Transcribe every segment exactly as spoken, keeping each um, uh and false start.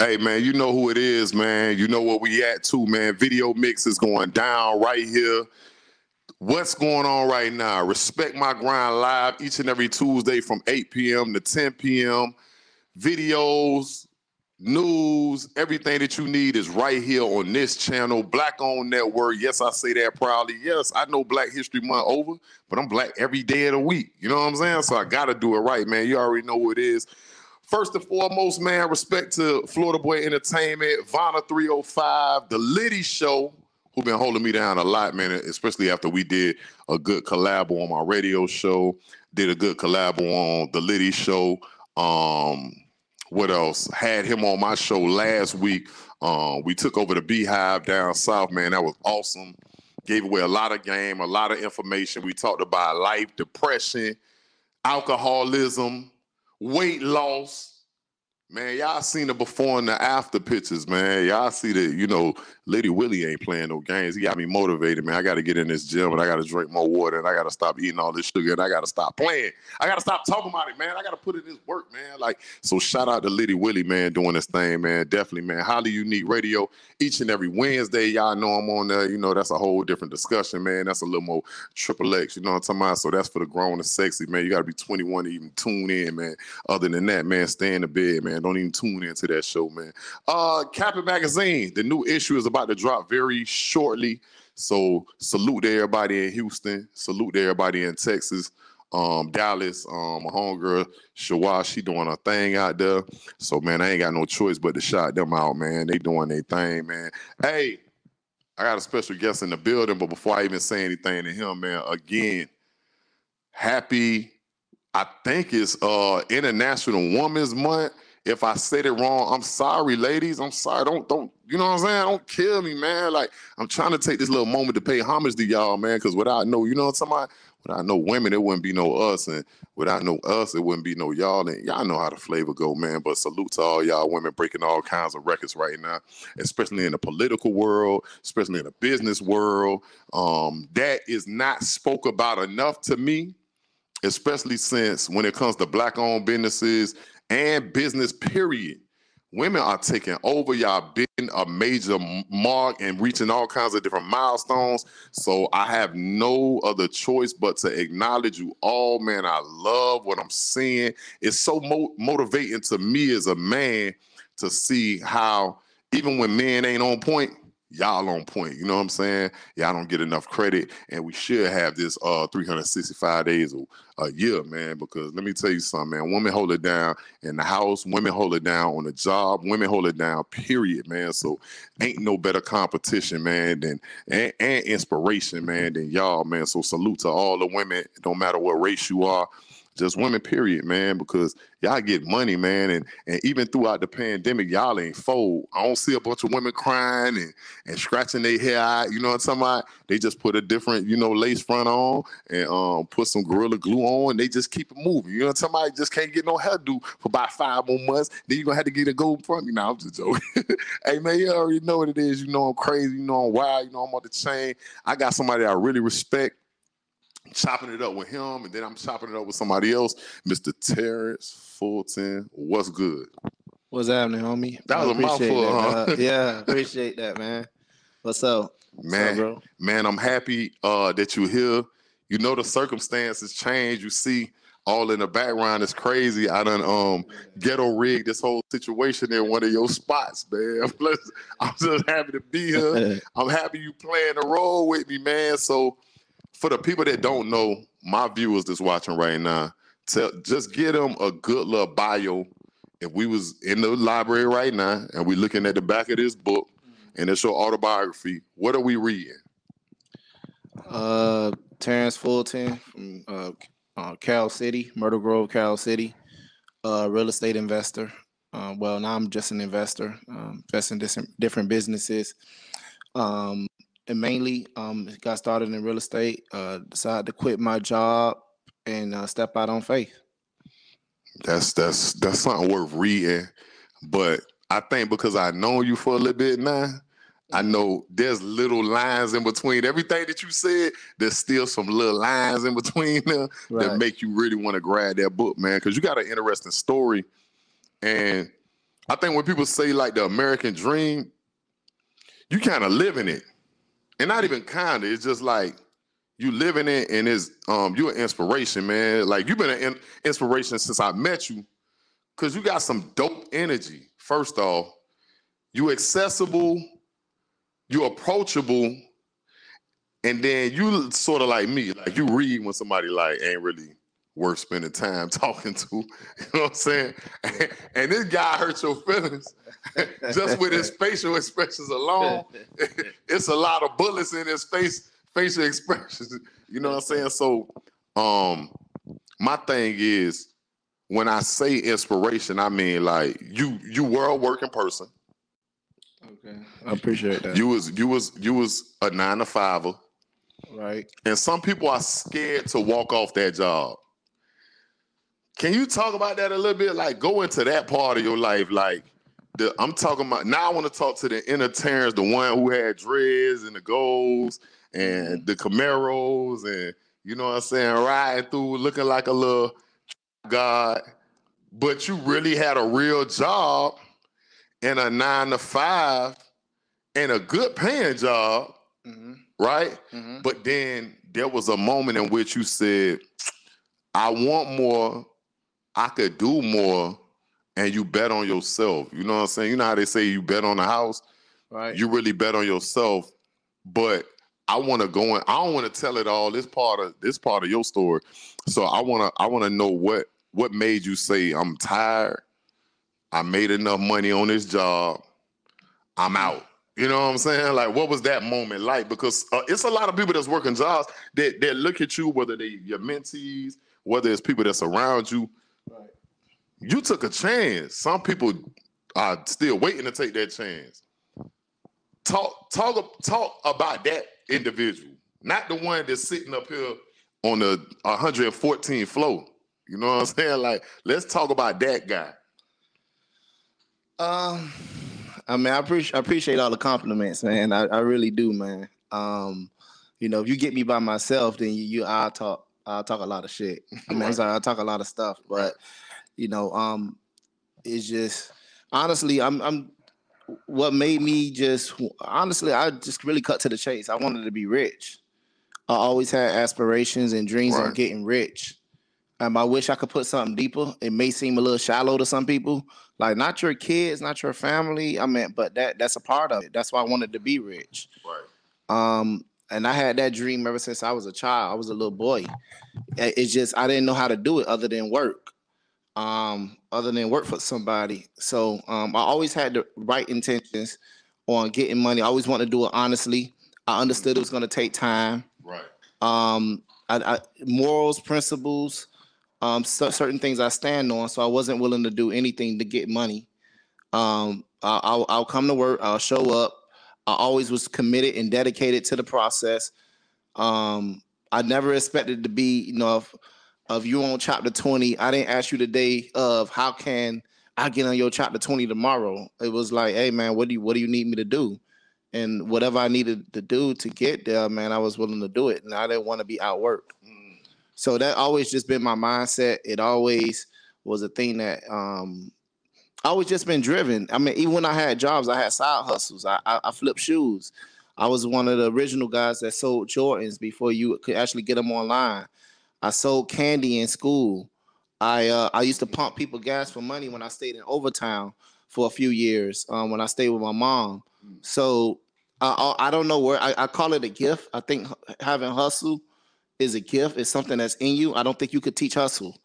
Hey, man, you know who it is, man. You know where we at, too, man. Video mix is going down right here. What's going on right now? Respect My Grind Live each and every Tuesday from eight p m to ten p m Videos, news, everything that you need is right here on this channel. Black-owned network. Yes, I say that proudly. Yes, I know Black History Month over, but I'm Black every day of the week. You know what I'm saying? So I got to do it right, man. You already know who it is. First and foremost, man, respect to Florida Boy Entertainment, Vana three oh five, The Litty Show, who been holding me down a lot, man, especially after we did a good collab on my radio show, did a good collab on The Litty Show. Um, what else? Had him on my show last week. Um, we took over the Beehive down south, man. That was awesome. Gave away a lot of game, a lot of information. We talked about life, depression, alcoholism, weight loss, man. Y'all seen the before and the after pictures, man. Y'all see that, you know, Liddy Willie ain't playing no games. He got me motivated, man. I got to get in this gym and I got to drink more water and I got to stop eating all this sugar and I got to stop playing. I got to stop talking about it, man. I got to put in this work, man. Like, so shout out to Liddy Willie, man, doing this thing, man. Definitely, man. Highly Unique Radio each and every Wednesday. Y'all know I'm on there. You know, that's a whole different discussion, man. That's a little more triple X, you know what I'm talking about? So that's for the grown and sexy, man. You got to be twenty-one to even tune in, man. Other than that, man, stay in the bed, man. Don't even tune into that show, man. Uh, Kappin Magazine, the new issue is about to drop very shortly, so salute to everybody in Houston, salute to everybody in Texas, um, Dallas, um, my homegirl Shawash, she doing her thing out there, so man, I ain't got no choice but to shout them out, man. They doing their thing, man. Hey, I got a special guest in the building, but before I even say anything to him, man, again, happy, I think it's uh, International Women's Month. If I said it wrong, I'm sorry, ladies. I'm sorry. Don't, don't, you know what I'm saying? Don't kill me, man. Like, I'm trying to take this little moment to pay homage to y'all, man, because without no, you know what I'm talking about? Without no women, it wouldn't be no us, and without no us, it wouldn't be no y'all, and y'all know how the flavor go, man, but salute to all y'all women breaking all kinds of records right now, especially in the political world, especially in the business world. Um, that is not spoke about enough to me, especially since when it comes to Black-owned businesses and business, period. Women are taking over. Y'all been a major mark and reaching all kinds of different milestones. So I have no other choice but to acknowledge you all, man. I love what I'm seeing. It's so mo motivating to me as a man to see how even when men ain't on point, y'all on point. You know what I'm saying? Y'all don't get enough credit, and we should have this uh three hundred sixty-five days a, a year, man, because let me tell you something, man. Women hold it down in the house. Women hold it down on the job. Women hold it down, period, man. So ain't no better competition, man, than and, and inspiration, man, than y'all, man. So salute to all the women, no matter what race you are. Just women, period, man, because y'all get money, man, and, and even throughout the pandemic, y'all ain't fold. I don't see a bunch of women crying and, and scratching their hair out, you know what I'm talking about? They just put a different, you know, lace front on and um, put some Gorilla Glue on, and they just keep it moving, you know what I'm talking about? Just can't get no hairdo for about five more months, then you're going to have to get a gold front. You know, I'm just joking. Hey, man, you already know what it is. You know I'm crazy, you know I'm wild, you know I'm on the chain. I got somebody I really respect. Chopping it up with him, and then I'm chopping it up with somebody else, Mister Terrance Fulton. What's good? What's happening, homie? That was a mouthful, huh? Uh, yeah, appreciate that, man. What's up? Man, What's up, bro? Man, I'm happy uh, that you're here. You know the circumstances change. You see all in the background. It's crazy. I done um, ghetto-rigged this whole situation in one of your spots, man. I'm just happy to be here. I'm happy you playing the role with me, man, so... For the people that don't know, my viewers that's watching right now, tell, just get them a good little bio. If we was in the library right now and we looking at the back of this book and it's your autobiography, what are we reading? Uh, Terrance Fulton from uh, uh, Cal City, Myrtle Grove, Cal City, uh, real estate investor. Uh, well, now I'm just an investor, um, investing different, different businesses. Um, And mainly, um, got started in real estate. Uh, decided to quit my job and uh, step out on faith. That's that's that's something worth reading. But I think because I know you for a little bit now, I know there's little lines in between everything that you said. There's still some little lines in between them right. That make you really want to grab that book, man. Because you got an interesting story, and I think when people say like the American dream, you kind of live in it. And not even kind of, it's just like you live in it, and it's, um, you're an inspiration, man. Like, you've been an inspiration since I met you, because you got some dope energy. First off, you accessible, you approachable, and then you sort of like me. Like, you read when somebody like ain't really worth spending time talking to. You know what I'm saying? And, and this guy hurt your feelings just with his facial expressions alone. It's a lot of bullets in his face, facial expressions. You know what I'm saying? So um, my thing is, when I say inspiration, I mean like you you were a working person. Okay. I appreciate that. You was you was you was a nine to fiver. Right. And some people are scared to walk off that job. Can you talk about that a little bit? Like, go into that part of your life. Like, the, I'm talking about, now I want to talk to the inner Terrance, the one who had dreads and the goals and the Camaros and, you know what I'm saying, riding through looking like a little god, but you really had a real job and a nine to five and a good paying job, mm-hmm. right? Mm-hmm. But then there was a moment in which you said, I want more, I could do more, and you bet on yourself. You know what I'm saying? You know how they say you bet on the house? Right. You really bet on yourself, but I want to go in. I don't want to tell it all. This part of this part of your story. So I want to I want to know what what made you say, I'm tired. I made enough money on this job. I'm out. You know what I'm saying? Like, what was that moment like? Because uh, it's a lot of people that's working jobs that that look at you, whether they your mentees, whether it's people that surround you. Right. You took a chance. Some people are still waiting to take that chance. Talk talk talk about that individual, not the one that's sitting up here on the one hundred fourteenth floor. You know what I'm saying? Like, let's talk about that guy. Um, I mean, I appreciate I appreciate all the compliments, man. I, I really do, man. Um, you know, if you get me by myself, then you, you I talk I talk a lot of shit. I mean, I'm sorry, I talk a lot of stuff, but you know, um, it's just honestly, I'm I'm. What made me just honestly, I just really cut to the chase. I wanted to be rich. I always had aspirations and dreams right. of getting rich. Um, I wish I could put something deeper. It may seem a little shallow to some people, like not your kids, not your family. I mean, but that that's a part of it. That's why I wanted to be rich. Right. Um, and I had that dream ever since I was a child. I was a little boy. It's just I didn't know how to do it other than work. Um, other than work for somebody. So um, I always had the right intentions on getting money. I always wanted to do it honestly. I understood it was going to take time. Right. Um, I, I, morals, principles, um, so, certain things I stand on. So I wasn't willing to do anything to get money. Um, I, I'll, I'll come to work. I'll show up. I always was committed and dedicated to the process. Um, I never expected to be, you know, if, Of you on chapter twenty, I didn't ask you today of how can I get on your chapter twenty tomorrow. It was like, hey man, what do you what do you need me to do? And whatever I needed to do to get there, man, I was willing to do it, and I didn't want to be outworked. Mm. So that always just been my mindset. It always was a thing that um, I was just been driven. I mean, even when I had jobs, I had side hustles. I, I, I flipped shoes. I was one of the original guys that sold Jordans before you could actually get them online. I sold candy in school. I uh, I used to pump people gas for money when I stayed in Overtown for a few years um, when I stayed with my mom. So I I don't know where, I, I call it a gift. I think having hustle is a gift. It's something that's in you. I don't think you could teach hustle.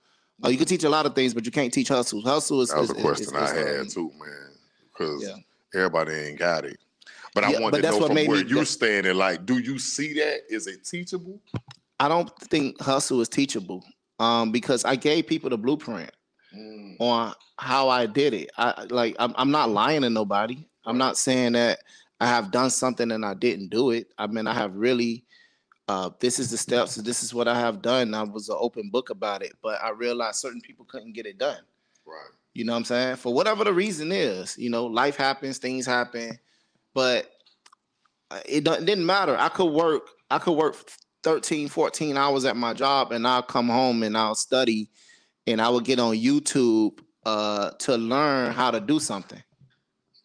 Uh, you could teach a lot of things, but you can't teach hustle. Hustle is- That was is, a question is, is, I is, had too, man, because yeah. everybody ain't got it. But I yeah, wanted but to know from where you're standing, like, do you see that? Is it teachable? I don't think hustle is teachable um, because I gave people the blueprint mm. on how I did it. I like I'm, I'm not lying to nobody. I'm not saying that I have done something and I didn't do it. I mean, I have really, uh, this is the steps. This is what I have done. I was an open book about it, but I realized certain people couldn't get it done. Right. You know what I'm saying? For whatever the reason is, you know, life happens, things happen, but it didn't matter. I could work. I could work thirteen, fourteen hours at my job, and I'll come home and I'll study and I would get on YouTube uh, to learn how to do something.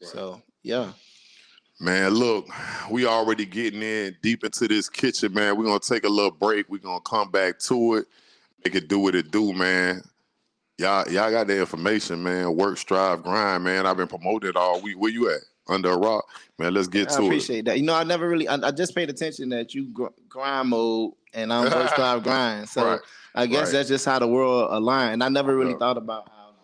Right. So, yeah. Man, look, we already getting in deep into this kitchen, man. We're going to take a little break. We're going to come back to it. Make it do what it do, man. Y'all y'all got the information, man. Work, strive, grind, man. I've been promoting it all week. Where you at? Under a rock. Man, let's get I to it. I appreciate that. You know, I never really, I, I just paid attention that you gr grind mode and I'm work, strive, grind. So right. I guess right. that's just how the world aligns. And I never really yeah. thought about how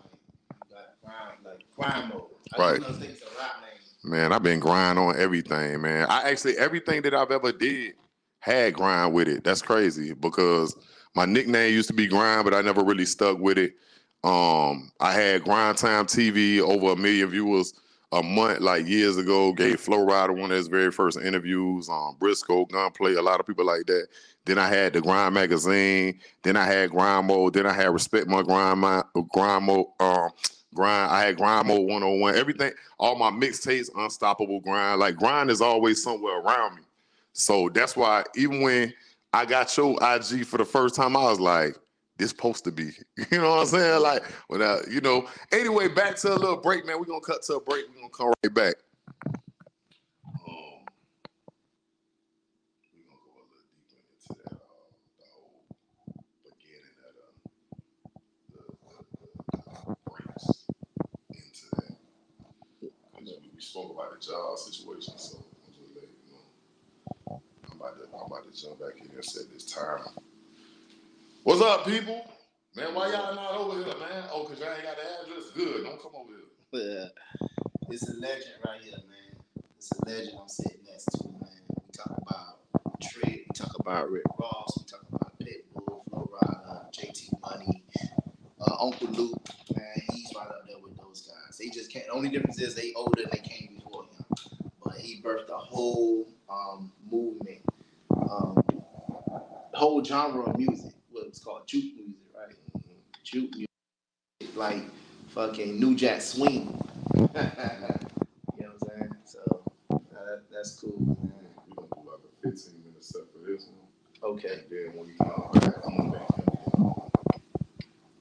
like, grind, like grind mode. I right. Those things are rock names. Man, I've been grinding on everything, man. I actually, everything that I've ever did had grind with it. That's crazy because my nickname used to be Grind, but I never really stuck with it. Um, I had Grind Time T V, over a million viewers a month, like years ago. Gave Flow Rider one of his very first interviews. Um, Briscoe, Gunplay, a lot of people like that. Then I had the Grind Magazine. Then I had Grind Mode. Then I had Respect My Grind, my, Grind Mode. Um, Grind. I had Grind Mode one oh one. Everything, all my mixtapes, Unstoppable Grind. Like Grind is always somewhere around me. So that's why even when I got your I G for the first time, I was like, this supposed to be, you know what I'm saying? Like, without, you know. Anyway, back to a little break, man. We're going to cut to a break. We're going to come right back. Spoke about the job situation, so I'm just letting you know. I'm about to, I'm about to jump back in and set this time. What's up, people? Man, why y'all not over here, man? Oh, because y'all ain't got the address? Good. Don't come over here. Yeah. It's a legend right here, man. It's a legend I'm sitting next to, man. We talk about Trick. We talk about Rick Ross. We talk about Pitbull, Flo Rida, J T Money, uh, Uncle Luke. Man, he's right up there with those guys. They just can't. The only difference is they older and they came before him. But he birthed a whole um, movement, um, whole genre of music. It's called juke music, right? Juke music, like fucking New Jack Swing. You know what I'm saying? So uh, that's cool. We're gonna do like a fifteen minute set for this one. Okay. And then when you know, I'm back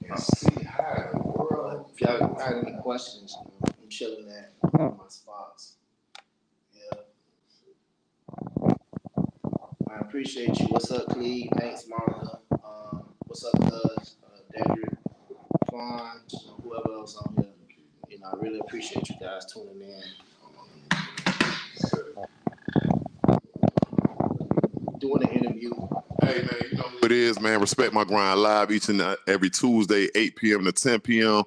and see how the world. If y'all got any questions, I'm chilling at my spots. Yeah. I appreciate you. What's up, Cleve? Thanks, Marla. What's up, Cuz, uh, Dedrick, Fawn, whoever else on here. You know, I really appreciate you guys tuning in. Doing an interview. Hey, man, you know who it is, man. Respect My Grind Live each and every Tuesday, eight p m to ten p m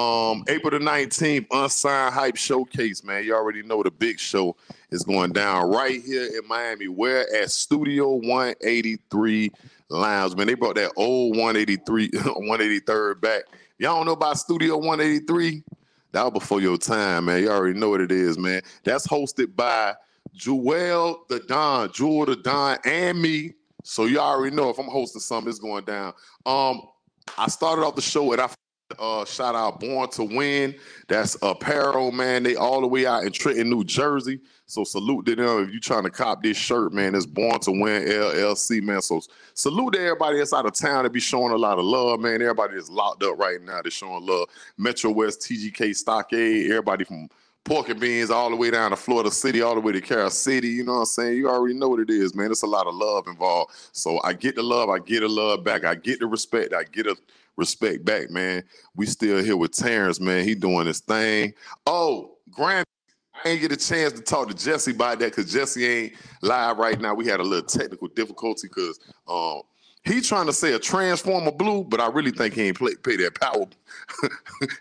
Um, April the nineteenth, Unsigned Hype Showcase, man. You already know the big show is going down right here in Miami. Where? At Studio one eighty-three. Lounge, man. They brought that old one eighty-three, one eighty-third back. Y'all don't know about Studio one eighty-three? That was before your time, man. You already know what it is, man. That's hosted by Jewel the Don, Jewel the Don, and me. So you already know if I'm hosting something, it's going down. Um, I started off the show and I uh, shout out Born to Win. That's apparel, man. They all the way out in Trenton, New Jersey. So salute to them. If you're trying to cop this shirt, man, it's Born to Win L L C, man. So salute to everybody that's out of town that be showing a lot of love, man. Everybody that's locked up right now that's showing love. Metro West, T G K, Stockade, everybody from Pork and Beans all the way down to Florida City, all the way to Carroll City. You know what I'm saying? You already know what it is, man. It's a lot of love involved. So I get the love. I get the love back. I get the respect. I get the respect back, man. We still here with Terrance, man. He doing his thing. Oh, Grammy. I ain't get a chance to talk to Jesse about that because Jesse ain't live right now. We had a little technical difficulty because um, he trying to say a Transformer Blue, but I really think he ain't play, pay that power.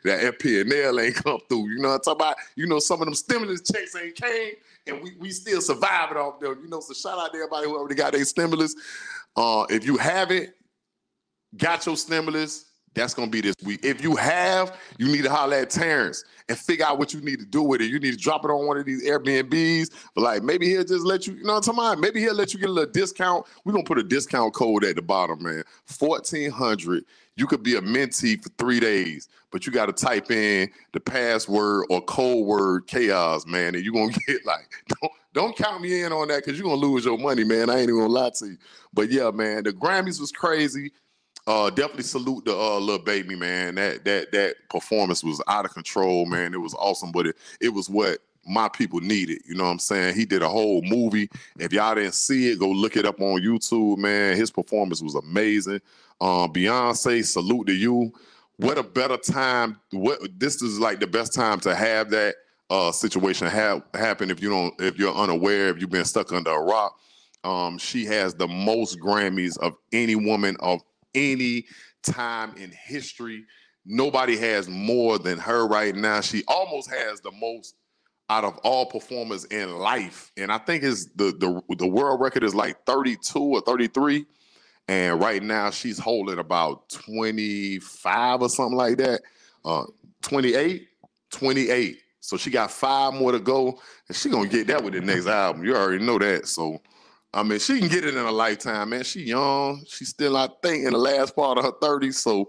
That F P N L ain't come through. You know what I'm talking about? You know, some of them stimulus checks ain't came, and we, we still surviving off them. You know, so shout out to everybody who already got their stimulus. Uh, if you haven't got your stimulus, that's going to be this week. If you have, you need to holler at Terrance and figure out what you need to do with it. You need to drop it on one of these Airbnbs. But like, maybe he'll just let you, you know what I'm talking about? Maybe he'll let you get a little discount. We're going to put a discount code at the bottom, man. fourteen hundred. You could be a mentee for three days, but you got to type in the password or code word chaos, man, and you're going to get like, don't, don't count me in on that because you're going to lose your money, man. I ain't even going to lie to you. But yeah, man, the Grammys was crazy. Uh, definitely salute the uh, Lil Baby, man. That that that performance was out of control, man. It was awesome, but it, it was what my people needed. You know what I'm saying? He did a whole movie. If y'all didn't see it, go look it up on YouTube, man. His performance was amazing. Uh, Beyonce, salute to you. What a better time. What this is like the best time to have that uh, situation ha happen if you don't, if you're unaware, if you've been stuck under a rock. Um, she has the most Grammys of any woman of any time in history. Nobody has more than her right now. She almost has the most out of all performers in life. And I think is the the the world record is like thirty-two or thirty-three. And right now she's holding about twenty-five or something like that. Uh, twenty-eight, twenty-eight. So she got five more to go, and she gonna get that with the next album. You already know that. So I mean, she can get it in a lifetime, man. She young. She's still, I think, in the last part of her thirties. So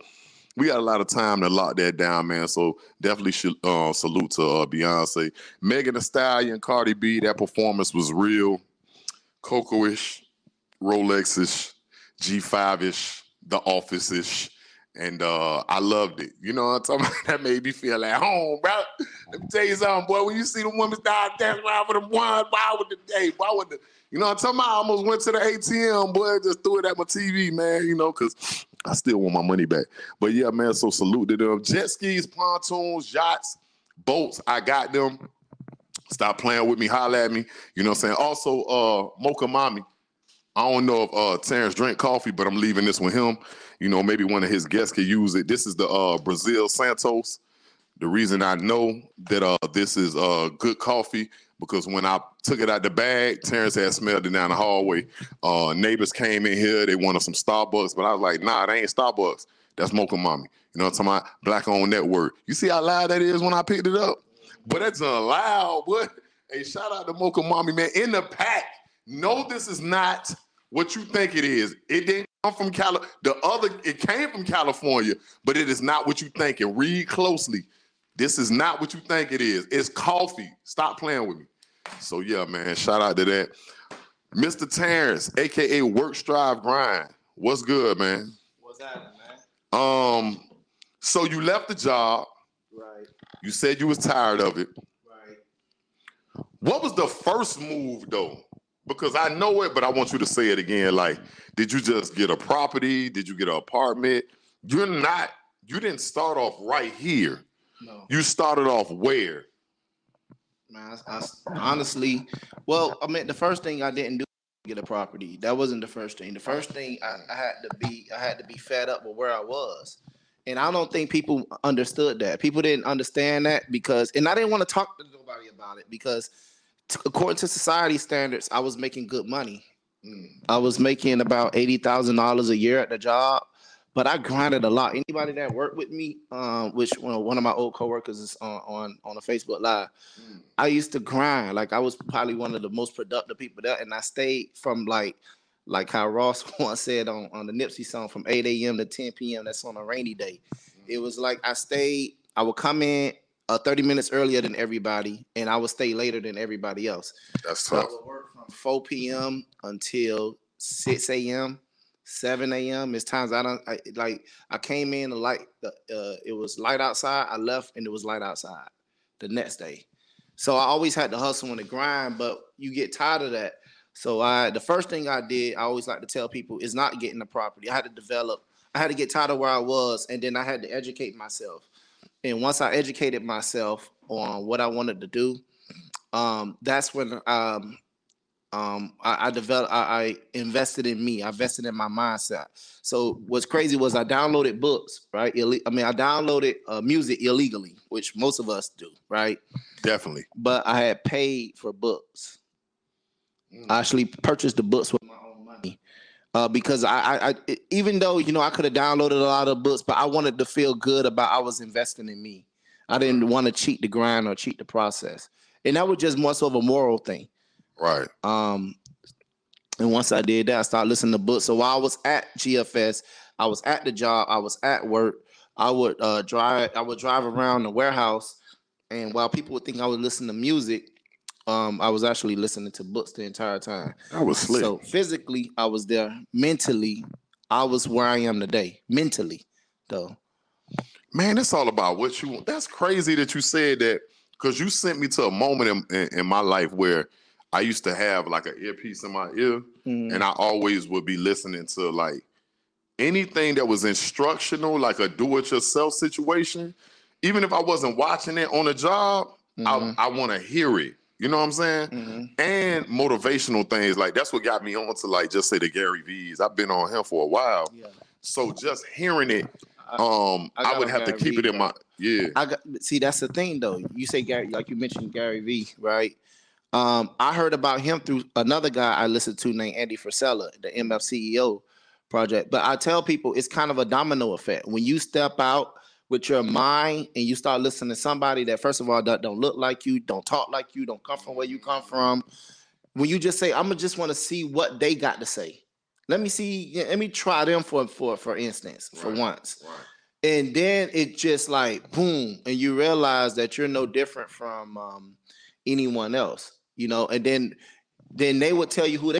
we got a lot of time to lock that down, man. So definitely should, uh, salute to uh, Beyonce. Megan Thee Stallion, Cardi B, that performance was real. Coco-ish, Rolex-ish, G five-ish, The Office-ish. And uh, I loved it. You know what I'm talking about? That made me feel at home, bro. Let me tell you something, boy. When you see the women start dancing around with them ones, why would the day? Why would the... You know what I'm talking about? I almost went to the A T M, boy, just threw it at my T V, man, you know, because I still want my money back. But, yeah, man, so salute to them. Jet skis, pontoons, yachts, boats, I got them. Stop playing with me. Holla at me. You know what I'm saying? Also, uh, Mocha Mommy. I don't know if uh, Terrance drink coffee, but I'm leaving this with him. You know, maybe one of his guests could use it. This is the uh, Brazil Santos. The reason I know that uh, this is uh, good coffee, because when I took it out the bag, Terrance had smelled it down the hallway. Uh, neighbors came in here. They wanted some Starbucks, but I was like, nah, it ain't Starbucks. That's Mocha Mommy. You know what I'm talking about? Black-owned network. You see how loud that is when I picked it up? But that's a loud, boy. Hey, shout out to Mocha Mommy, man. In the pack. No, this is not what you think it is. It didn't come from Cali. The other, it came from California, but it is not what you think. And read closely. This is not what you think it is. It's coffee. Stop playing with me. So, yeah, man, shout out to that. Mister Terrance, a k a. Work, Strive, Grind. What's good, man? What's happening, man? Um, so you left the job. Right. You said you was tired of it. Right. What was the first move, though? Because I know it, but I want you to say it again. Like, did you just get a property? Did you get an apartment? You're not, you didn't start off right here. No. You started off where? Man, I, I, honestly, well, I mean, the first thing I didn't do was get a property. That wasn't the first thing. The first thing I, I had to be, I had to be fed up with where I was, and I don't think people understood that. People didn't understand that because, and I didn't want to talk to nobody about it because, t according to society standards, I was making good money. Mm. I was making about eighty thousand dollars a year at the job. But I grinded a lot. Anybody that worked with me, um, which you know, one of my old coworkers is on on, on a Facebook Live, mm. I used to grind. Like I was probably one of the most productive people there, and I stayed from like, like how Ross once said on, on the Nipsey song, from eight A M to ten P M That's on a rainy day. Mm. It was like I stayed. I would come in uh, thirty minutes earlier than everybody, and I would stay later than everybody else. That's so tough. I would work from four P M until six A M seven A M It's times I don't I, like. I came in the light. The, uh, it was light outside. I left and it was light outside the next day. So I always had to hustle and to grind, but you get tired of that. So I, the first thing I did, I always like to tell people, is not getting the property. I had to develop. I had to get tired of where I was, and then I had to educate myself. And once I educated myself on what I wanted to do, um, that's when um. Um, I, I developed, I, I invested in me. I invested in my mindset. So what's crazy was I downloaded books, right? Ill I mean, I downloaded uh, music illegally, which most of us do, right? Definitely. But I had paid for books. Mm. I actually purchased the books with my own money uh, because I, I, I, even though, you know, I could have downloaded a lot of books, but I wanted to feel good about I was investing in me. I didn't want to cheat the grind or cheat the process. And that was just more so of a moral thing. Right. Um, and once I did that, I started listening to books. So while I was at G F S, I was at the job, I was at work. I would uh, drive. I would drive around the warehouse, and while people would think I would listen to music, um, I was actually listening to books the entire time. I was slick. So physically, I was there. Mentally, I was where I am today, mentally, though. Man, it's all about what you want. That's crazy that you said that, because you sent me to a moment in, in, in my life where I used to have like an earpiece in my ear, mm-hmm. and I always would be listening to like anything that was instructional, like a do-it-yourself situation. Even if I wasn't watching it on a job, mm-hmm. I, I want to hear it. You know what I'm saying? Mm-hmm. And motivational things. Like, that's what got me on to, like, just say the Gary V's. I've been on him for a while. Yeah. So just hearing it, um, I, I, I would have Gary to keep v, it in though. my, yeah. I got, see, that's the thing, though. You say Gary, like you mentioned Gary V, right? Um, I heard about him through another guy I listened to named Andy Frisella, the M F C E O project. But I tell people it's kind of a domino effect. When you step out with your mind and you start listening to somebody that, first of all, don't, don't look like you, don't talk like you, don't come from where you come from. When you just say, I'm going to just want to see what they got to say. Let me see, let me try them for, for, for instance, for right. once. Right. And then it just like, boom, and you realize that you're no different from um, anyone else, you know, and then, then they would tell you who they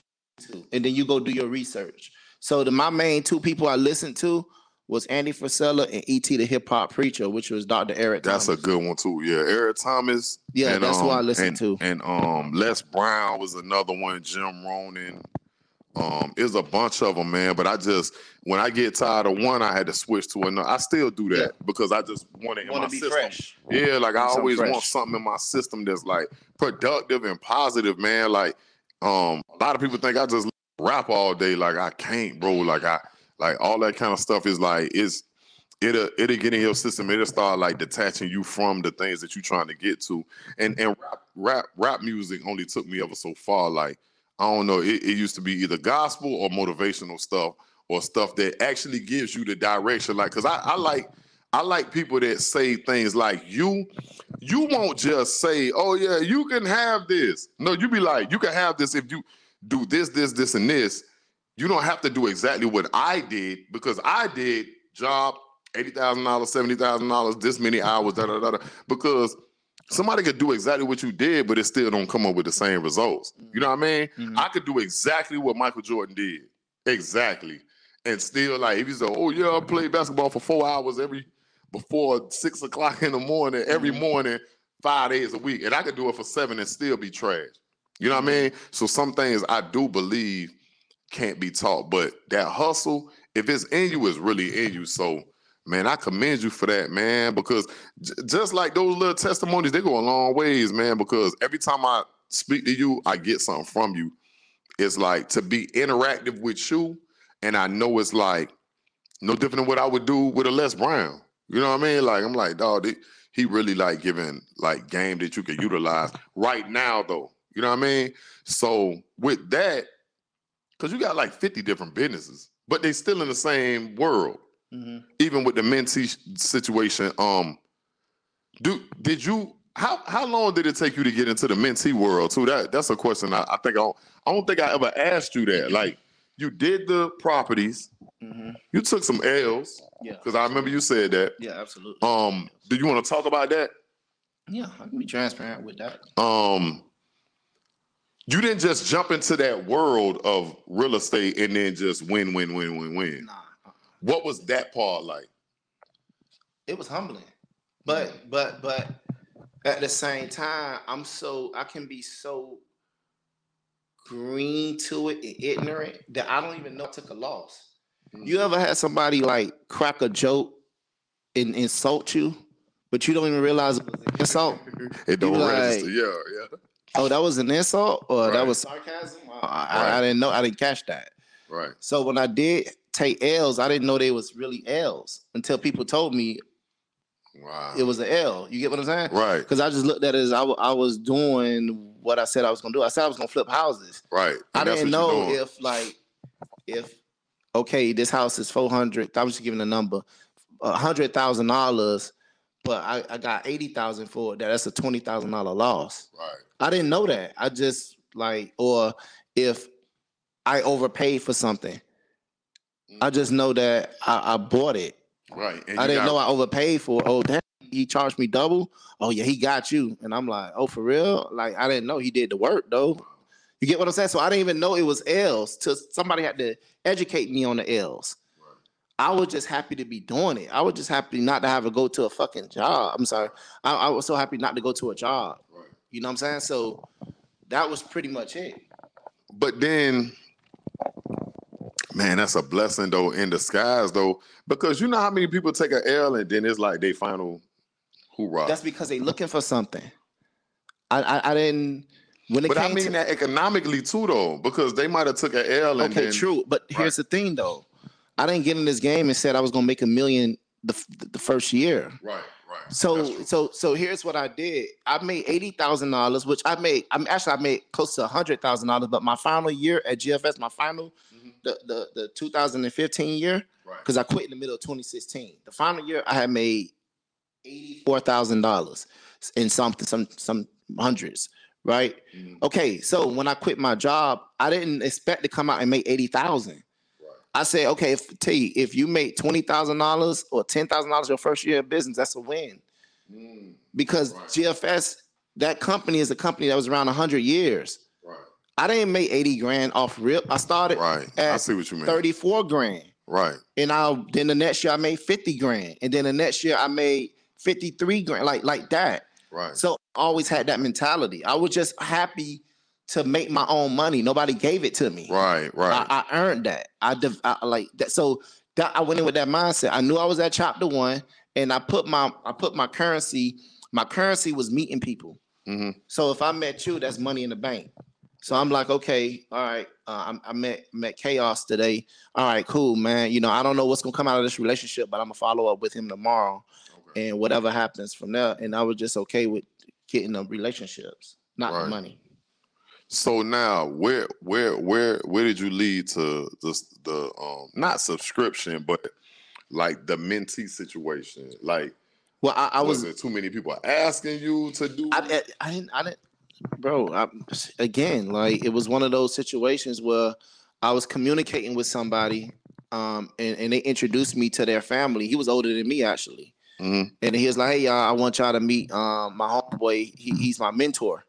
to, and then you go do your research. So the, my main two people I listened to was Andy Frisella and E T the Hip Hop Preacher, which was Doctor Eric Thomas. That's a good one too. Yeah, Eric Thomas. Yeah, and, that's um, what I listened and, to. And um, Les Brown was another one. Jim Ronan. Um, it was a bunch of them, man. But I just, when I get tired of one, I had to switch to another. I still do that yeah. because I just want it in my system. Fresh. Yeah, like I always fresh. want something in my system that's like productive and positive, man. Like um, a lot of people think I just rap all day. Like I can't, bro. Like I. Like all that kind of stuff is like it's it'll it'll get in your system. It'll start like detaching you from the things that you're trying to get to. And and rap rap rap music only took me ever so far. Like I don't know, it, it used to be either gospel or motivational stuff or stuff that actually gives you the direction. Like, cause I, I like I like people that say things like you you won't just say, oh yeah, you can have this. No, you be like, you can have this if you do this, this, this, and this. You don't have to do exactly what I did, because I did job eighty thousand dollars, seventy thousand dollars, this many hours, da, da, da, da, because somebody could do exactly what you did, but it still don't come up with the same results. You know what I mean? Mm-hmm. I could do exactly what Michael Jordan did. Exactly. And still, like, if you say, oh, yeah, I played basketball for four hours every before six o'clock in the morning, every morning, five days a week, and I could do it for seven and still be trash. You know what I mean? So some things I do believe can't be taught, but that hustle, if it's in you, it's really in you. So, man, I commend you for that, man, because j just like those little testimonies, they go a long ways, man, because every time I speak to you, I get something from you. It's like to be interactive with you, and I know it's like no different than what I would do with a Les Brown. You know what I mean? Like, I'm like, dog, they, he really like giving like game that you can utilize right now, though. You know what I mean? So with that, because you got like fifty different businesses, but they still in the same world. Mm-hmm. Even with the mentee situation, um, do did you how how long did it take you to get into the mentee world? So that that's a question I, I think I don't, I don't think I ever asked you that. Like, you did the properties, mm-hmm. you took some L's, yeah, because I remember you said that. Yeah, absolutely. Um, do you want to talk about that? Yeah, I can be transparent with that. Um. You didn't just jump into that world of real estate and then just win, win, win, win, win. Nah. What was that part like? It was humbling. But, yeah. but, but at the same time, I'm so, I can be so green to it and ignorant that I don't even know I took a loss. Mm-hmm. You ever had somebody like crack a joke and insult you, but you don't even realize it was an insult? It don't register, like, yeah, yeah. Oh, that was an insult, or right. that was sarcasm? I, right. I, I didn't know. I didn't catch that. Right. So when I did take L's, I didn't know they was really L's until people told me wow. it was an L. You get what I'm saying? Right. Because I just looked at it as I, I was doing what I said I was going to do. I said I was going to flip houses. Right. And I didn't know if, like, if, okay, this house is four hundred thousand dollars. I was just giving a number, one hundred thousand dollars. But I, I got eighty thousand dollars for it. That's a twenty thousand dollar loss. Right. I didn't know that. I just like, or if I overpaid for something, mm. I just know that I, I bought it. Right. And I didn't know I overpaid for it. Oh, damn, he charged me double. Oh yeah, he got you. And I'm like, oh, for real? Like, I didn't know he did the work though. You get what I'm saying? So I didn't even know it was L's till somebody had to educate me on the L's. Right. I was just happy to be doing it. I was just happy not to have to go to a fucking job. I'm sorry. I, I was so happy not to go to a job. Right. You know what I'm saying? So that was pretty much it. But then, man, that's a blessing, though, in disguise, though, because you know how many people take an L and then it's like they final hoorah. That's because they looking for something. I, I, I didn't... When it but came I mean to, that economically too, though, because they might have took an L. And okay, then, true. But right. here's the thing, though. I didn't get in this game and said I was gonna make a million the the first year. Right, right. So, so, so here's what I did. I made eighty thousand dollars, which I made. I'm actually I made close to a hundred thousand dollars. But my final year at G F S, my final mm-hmm. the the the two thousand fifteen year, because right. I quit in the middle of twenty sixteen. The final year, I had made eighty four thousand dollars in something, some some hundreds. Right. Mm-hmm. Okay. So when I quit my job, I didn't expect to come out and make eighty thousand. Right. I said, okay, if tell you, if you make twenty thousand dollars or ten thousand dollars your first year of business, that's a win. Mm-hmm. Because right. G F S, that company is a company that was around a hundred years. Right. I didn't make eighty grand off rip. I started right. at I see what you mean. thirty-four grand. Right. And I then the next year I made fifty grand, and then the next year I made fifty-three grand, like like that. Right. So I always had that mentality. I was just happy to make my own money. Nobody gave it to me. Right, right. I, I earned that. I, div- I like that. So that, I went in with that mindset. I knew I was at chapter one, and I put my I put my currency. My currency was meeting people. Mm-hmm. So if I met you, that's money in the bank. So I'm like, okay, all right. Uh, I, I met met Chaos today. All right, cool, man. You know, I don't know what's gonna come out of this relationship, but I'm gonna follow up with him tomorrow. And whatever happens from there, and I was just okay with getting the relationships, not right. the money. So now, where, where, where, where did you lead to the the um, not subscription, but like the mentee situation? Like, well, I, I was, was it too many people asking you to do. I, I, I didn't, I didn't, bro. I, again, like it was one of those situations where I was communicating with somebody, um, and, and they introduced me to their family. He was older than me, actually. Mm-hmm. And he was like, "Hey, y'all, I want y'all to meet um, my homeboy. He, he's my mentor."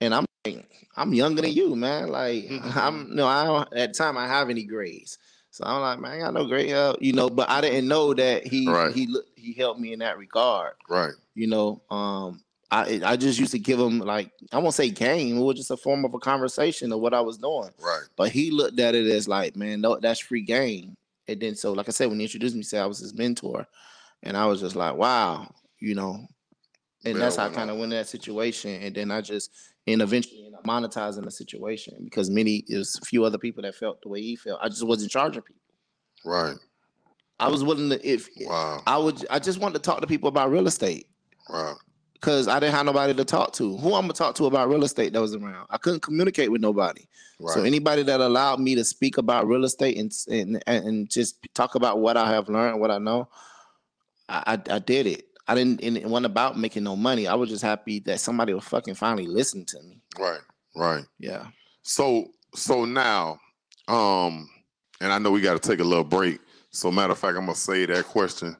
And I'm like, "I'm younger than you, man. Like, mm-hmm. I'm no, I don't, at the time I have any grades, so I'm like, man, I got no grade help, you know." But I didn't know that he right. he looked, he helped me in that regard, right? You know, um, I I just used to give him like I won't say game. It was just a form of a conversation of what I was doing, right? But he looked at it as like, man, no, that's free game. And then so, like I said, when he introduced me, he said I was his mentor. And I was just like, wow, you know, and that's how I kind of went in that situation. And then I just, and eventually ended up monetizing the situation because many, it was a few other people that felt the way he felt. I just wasn't charging people. Right. I was willing to, if wow. I would, I just wanted to talk to people about real estate. Wow. Because I didn't have nobody to talk to. Who I'm going to talk to about real estate that was around? I couldn't communicate with nobody. Right. So anybody that allowed me to speak about real estate and, and, and just talk about what I have learned, what I know, I, I did it. I didn't. It wasn't about making no money. I was just happy that somebody would fucking finally listen to me. Right. Right. Yeah. So so now, um, and I know we got to take a little break. So matter of fact, I'm gonna say that question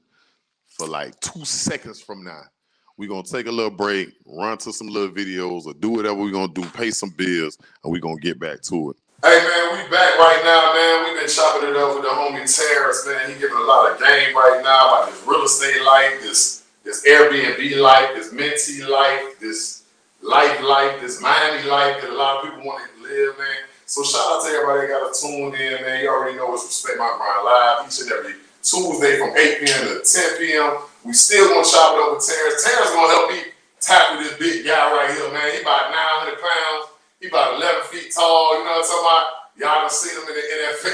for like two seconds from now. We're gonna take a little break, run to some little videos, or do whatever we're gonna do, pay some bills, and we're gonna get back to it. Hey man, we back right now, man. We've been chopping it up with the homie Terrance, man. He giving a lot of game right now about this real estate life, this this Airbnb life, this Mincy life, this life life, this Miami life that a lot of people want to live, man. So shout out to everybody that got to tune in, man. You already know it's Respect My Grind Live each and every Tuesday from eight p.m. to ten p.m. We still gonna chop it up with Terrance. Terrance gonna help me tackle this big guy right here, man. He about nine hundred pounds. He about eleven feet tall, you know what I'm talking about? Y'all done seen him in the N F L,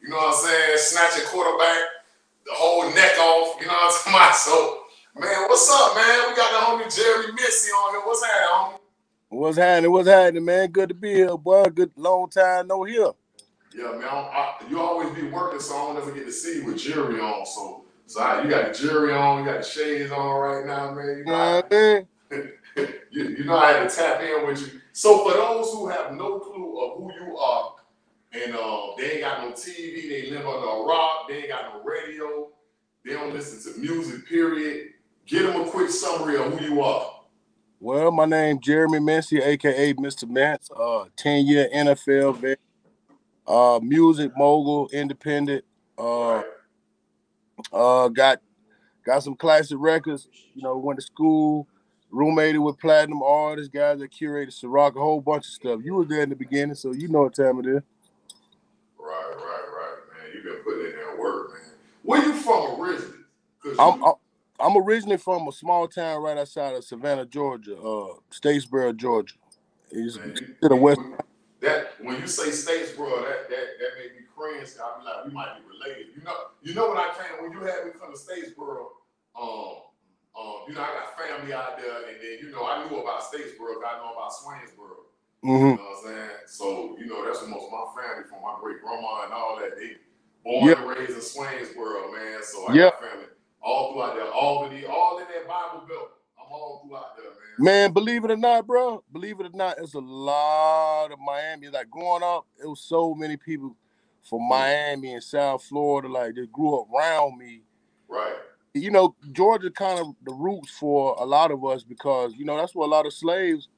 you know what I'm saying? Snatching quarterback, the whole neck off, you know what I'm talking about? So, man, what's up, man? We got the homie Jeremy Mincey on here. What's happening, homie? What's happening? What's happening, man? Good to be here, boy. Good long time no hear. Yeah, man. I, you always be working, so I don't ever get to see you with Jerry on. So, so I, you got the Jerry on, you got the shades on right now, man. You know what I mean? you, you know I had to tap in with you. So for those who have no clue of who you are, and uh, they ain't got no T V, they live under a rock, they ain't got no radio, they don't listen to music, period. Give them a quick summary of who you are. Well, my name Jeremy Mincey, aka Mister Mince, uh, ten year N F L vet, uh, music mogul, independent, uh, uh, got got some classic records. You know, went to school, roommated with platinum artists, guys that curated Ciroc, a whole bunch of stuff. You were there in the beginning, so you know what time it is. Right, right, right, man. You been putting in that work, man. Where you from originally? I'm, I'm I'm originally from a small town right outside of Savannah, Georgia, uh, Statesboro, Georgia. It's man, to the west. When, that when you say Statesboro, that that that made me cringe. I'm like, we might be related. You know, you know when I came, when you had me come to Statesboro, um, um, you know, I got family out there, and then you know, I knew about Statesboro, I know about Swainsboro. Mm-hmm. You know what I'm saying? So you know, that's the most of my family from my great grandma and all that. They born yep. and raised in Swainsboro, man. So I yep. got family all throughout there, Albany, all in that Bible Belt. I'm all throughout there, man. Man, believe it or not, bro, believe it or not, it's a lot of Miami. Like growing up, it was so many people from Miami and South Florida, like they grew up around me. Right. You know, Georgia kind of the roots for a lot of us because, you know, that's where a lot of slaves,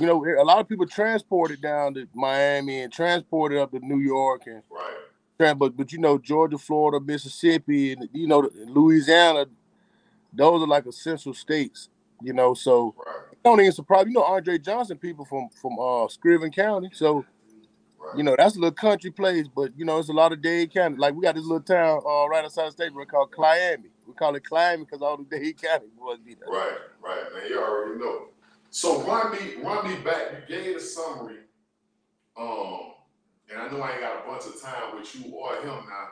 you know, a lot of people transported down to Miami and transported up to New York and right. But, but you know, Georgia, Florida, Mississippi, and, you know, Louisiana, those are like essential states, you know, so right. It don't even surprise, you know, Andre Johnson people from, from uh, Scriven County, so, right. You know, that's a little country place, but, you know, it's a lot of Dade County. Like, we got this little town uh, right outside of Statesboro called Clayami. We call it Clayami because all the Dade County boys be there. Right, right, man, you already know. So, run me, run me back. You gave a summary, um... and I know I ain't got a bunch of time with you or him now,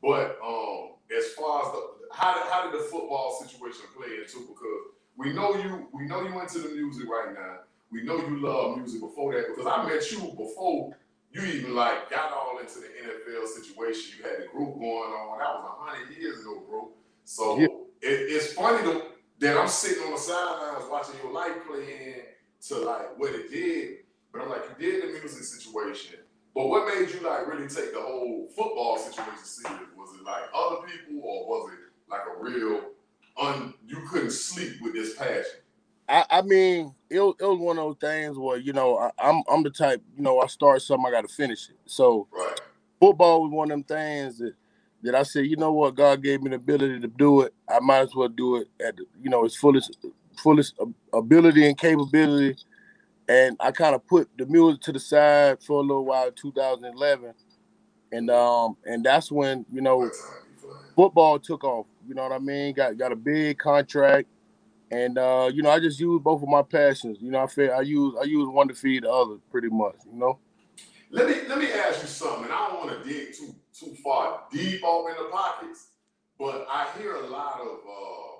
but um, as far as the how did, how did the football situation play into? Because we know you we know you into the music right now. We know you love music before that because I met you before you even like got all into the N F L situation. You had the group going on. That was a hundred years ago, bro. So yeah. it, it's funny to, that I'm sitting on the sidelines watching your life play in to like what it did. But I'm like, you did the music situation. But what made you like really take the whole football situation serious? Was it like other people, or was it like a real un? You couldn't sleep with this passion. I, I mean, it was, it was one of those things where you know I, I'm I'm the type you know I start something I got to finish it. So right. Football was one of them things that that I said you know what God gave me the ability to do it. I might as well do it at the, you know its fullest fullest ability and capability. And I kind of put the music to the side for a little while in two thousand eleven. And um, and that's when, you know, football took off. You know what I mean? Got got a big contract. And, uh, you know, I just used both of my passions. You know, I feel I use I use one to feed the other pretty much, you know? Let me let me ask you something. And I don't want to dig too too far deep off in the pockets. But I hear a lot of, uh,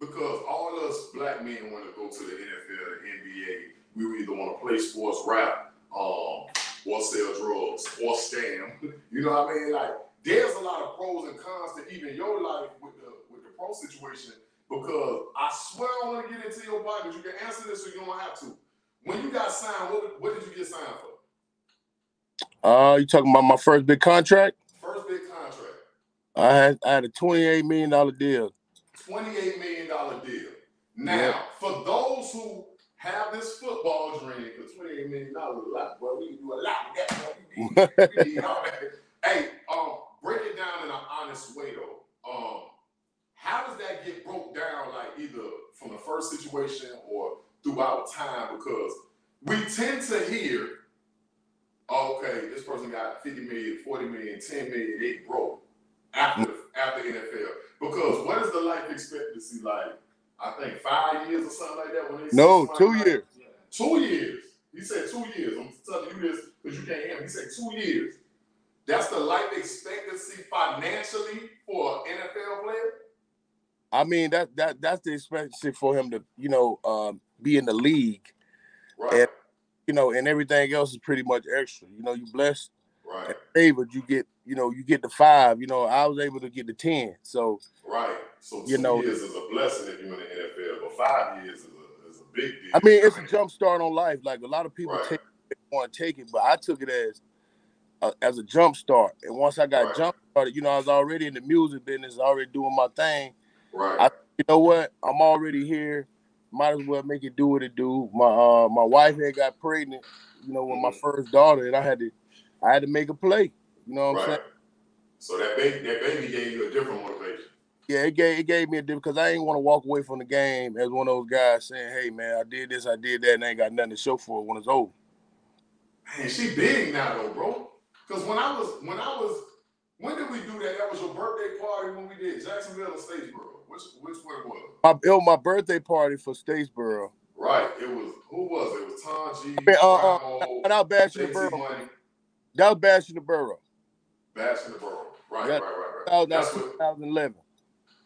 because all of us black men want to go to the N F L, the N B A. We either want to play sports, rap, um, or sell drugs, or scam. You know what I mean? Like, there's a lot of pros and cons to even your life with the with the pro situation. Because I swear I want to get into your pockets. You can answer this, or you don't have to. When you got signed, what what did you get signed for? Uh, you talking about my first big contract? First big contract. I had I had a twenty-eight million dollar deal. Twenty-eight million dollar deal. Now, yeah. For those who have this football dream for twenty-eight million dollars a lot, but we can do a lot with that. We need, we need all that. Hey, um, break it down in an honest way, though. Um, how does that get broke down, like either from the first situation or throughout time? Because we tend to hear, okay, this person got fifty million, forty million, ten million, they broke after, after N F L. Because what is the life expectancy like? I think five years or something like that. When they no, two like, years. Two years. He said two years. I'm telling you this because you can't hear him. He said two years. That's the life expectancy financially for an N F L player? I mean, that that that's the expectancy for him to, you know, um, be in the league. Right. And, you know, and everything else is pretty much extra. You know, you blessed. Right. Favored, you get, you know, you get the five. You know, I was able to get the ten. So right. So two you know, years is a blessing if you're in the N F L, but five years is a, is a big deal. I mean, it's a jump start on life. Like a lot of people right. take, want to take it, but I took it as a, as a jump start. And once I got right. jump started, you know, I was already in the music business, already doing my thing. Right. I, you know what? I'm already here. might as well make it do what it do. My uh, my wife had got pregnant, you know, with my first daughter, and I had to I had to make a play. You know what right. I'm saying? So that baby, that baby gave you a different motivation. Yeah, it gave it gave me a different, because I ain't want to walk away from the game as one of those guys saying, "Hey man, I did this, I did that, and I ain't got nothing to show for it when it's over." Man, she big now though, bro. Because when I was when I was when did we do that? That was your birthday party when we did Jacksonville and Statesboro. Which which one was it? I built my birthday party for Statesboro. Right. It was who was it? It was Tom G. I mean, uh, uh, that was Bashing the Burrow. That was Bashing the Burrow. Bashing the Burrow. Right, that, right, right, right. That was twenty eleven.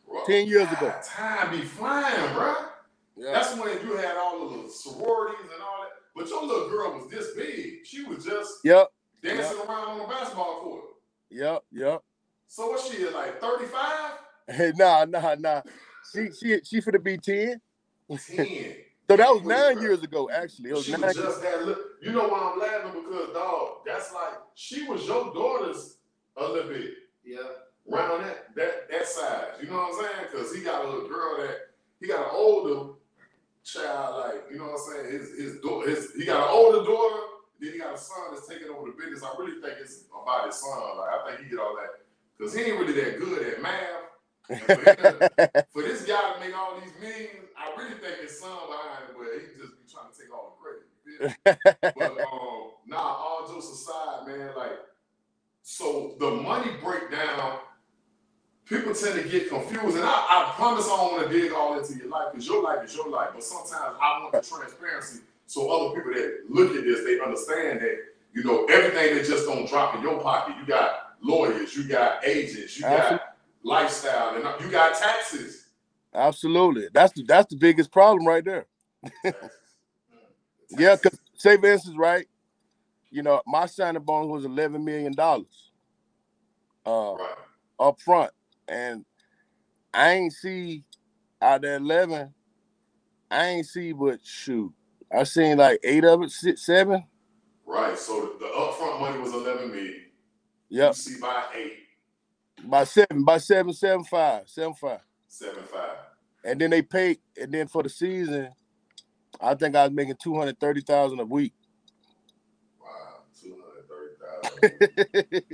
Bro, Ten years God, ago. Time be flying, bro. Yeah. That's when you had all the little sororities and all that. But your little girl was this big. She was just yep. dancing yep. around on the basketball court. Yep, yep. So what's she, like thirty-five? Hey, nah, nah, nah. She she she finna be ten. ten. So that was nine bro. years ago, actually. It was she nine was just that little, you know why I'm laughing? Because, dog, that's like, she was your daughter's a little bit. Yeah. Round that, that that size. You know what I'm saying? Because he got a little girl that, he got an older child, like, you know what I'm saying? His his daughter, his, he got an older daughter. Then he got a son that's taking over the business. I really think it's about his son. Like, I think he did all that. Because he ain't really that good at math. For this guy to make all these memes, I really think his son behind it, but he just be trying to take all the credit. But um, nah, all jokes aside, man, like, so the money breakdown, people tend to get confused. And I, I promise I don't want to dig all into your life, because your life is your life. But sometimes I want the transparency. So other people that look at this, they understand that, you know, everything that just don't drop in your pocket. You got lawyers, you got agents, you Absolutely. got lifestyle, and you got taxes. Absolutely. That's the, that's the biggest problem right there. Taxes. Yeah, because say for instance, right, you know, my signing bonus was eleven million dollars uh, right. up front. And I ain't see out of that eleven, I ain't see but shoot. I seen like eight of it, six, seven. Right. So the upfront money was eleven million. Yep. You see by eight. By seven. By seven, seven, five. Seven, five. Seven, five. And then they paid. And then for the season, I think I was making two hundred thirty thousand a week. Wow, two hundred thirty thousand.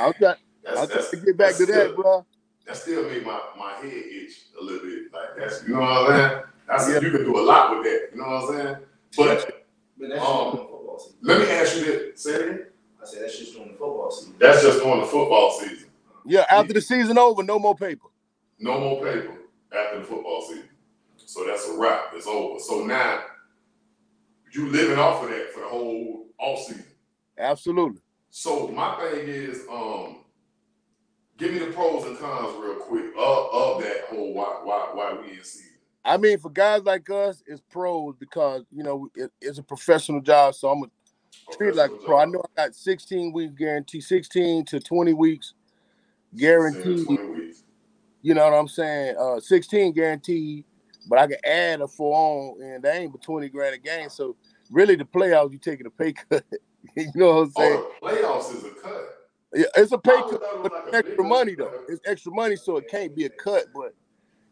I'm trying. I'm trying to get back to still, that, bro. That still made my my head itch a little bit. Like that's you know what I'm saying. I said, yeah. You can do a lot with that. You know what I'm saying? But, but that's um, just during the football season. Let me ask you this. Say it again. I said, that's just during the football season. That's just during the football season. Yeah, after yeah. the season over, no more paper. No more paper after the football season. So that's a wrap. It's over. So now, you living off of that for the whole offseason. Absolutely. So my thing is, um, give me the pros and cons real quick of, of that whole why, why, why we in season. I mean, for guys like us, it's pros because, you know, it, it's a professional job, so I'm going to treat it like a pro. I know I got sixteen weeks guarantee, sixteen to twenty weeks guaranteed. twenty weeks. You know what I'm saying? Uh, sixteen guaranteed, but I can add a four on, and that ain't but twenty grand a game. So, really, the playoffs, you taking a pay cut. You know what I'm saying? Oh, the playoffs is a cut. Yeah, it's a pay cut, but like it's extra money, though. It's extra money, so it can't be a cut, but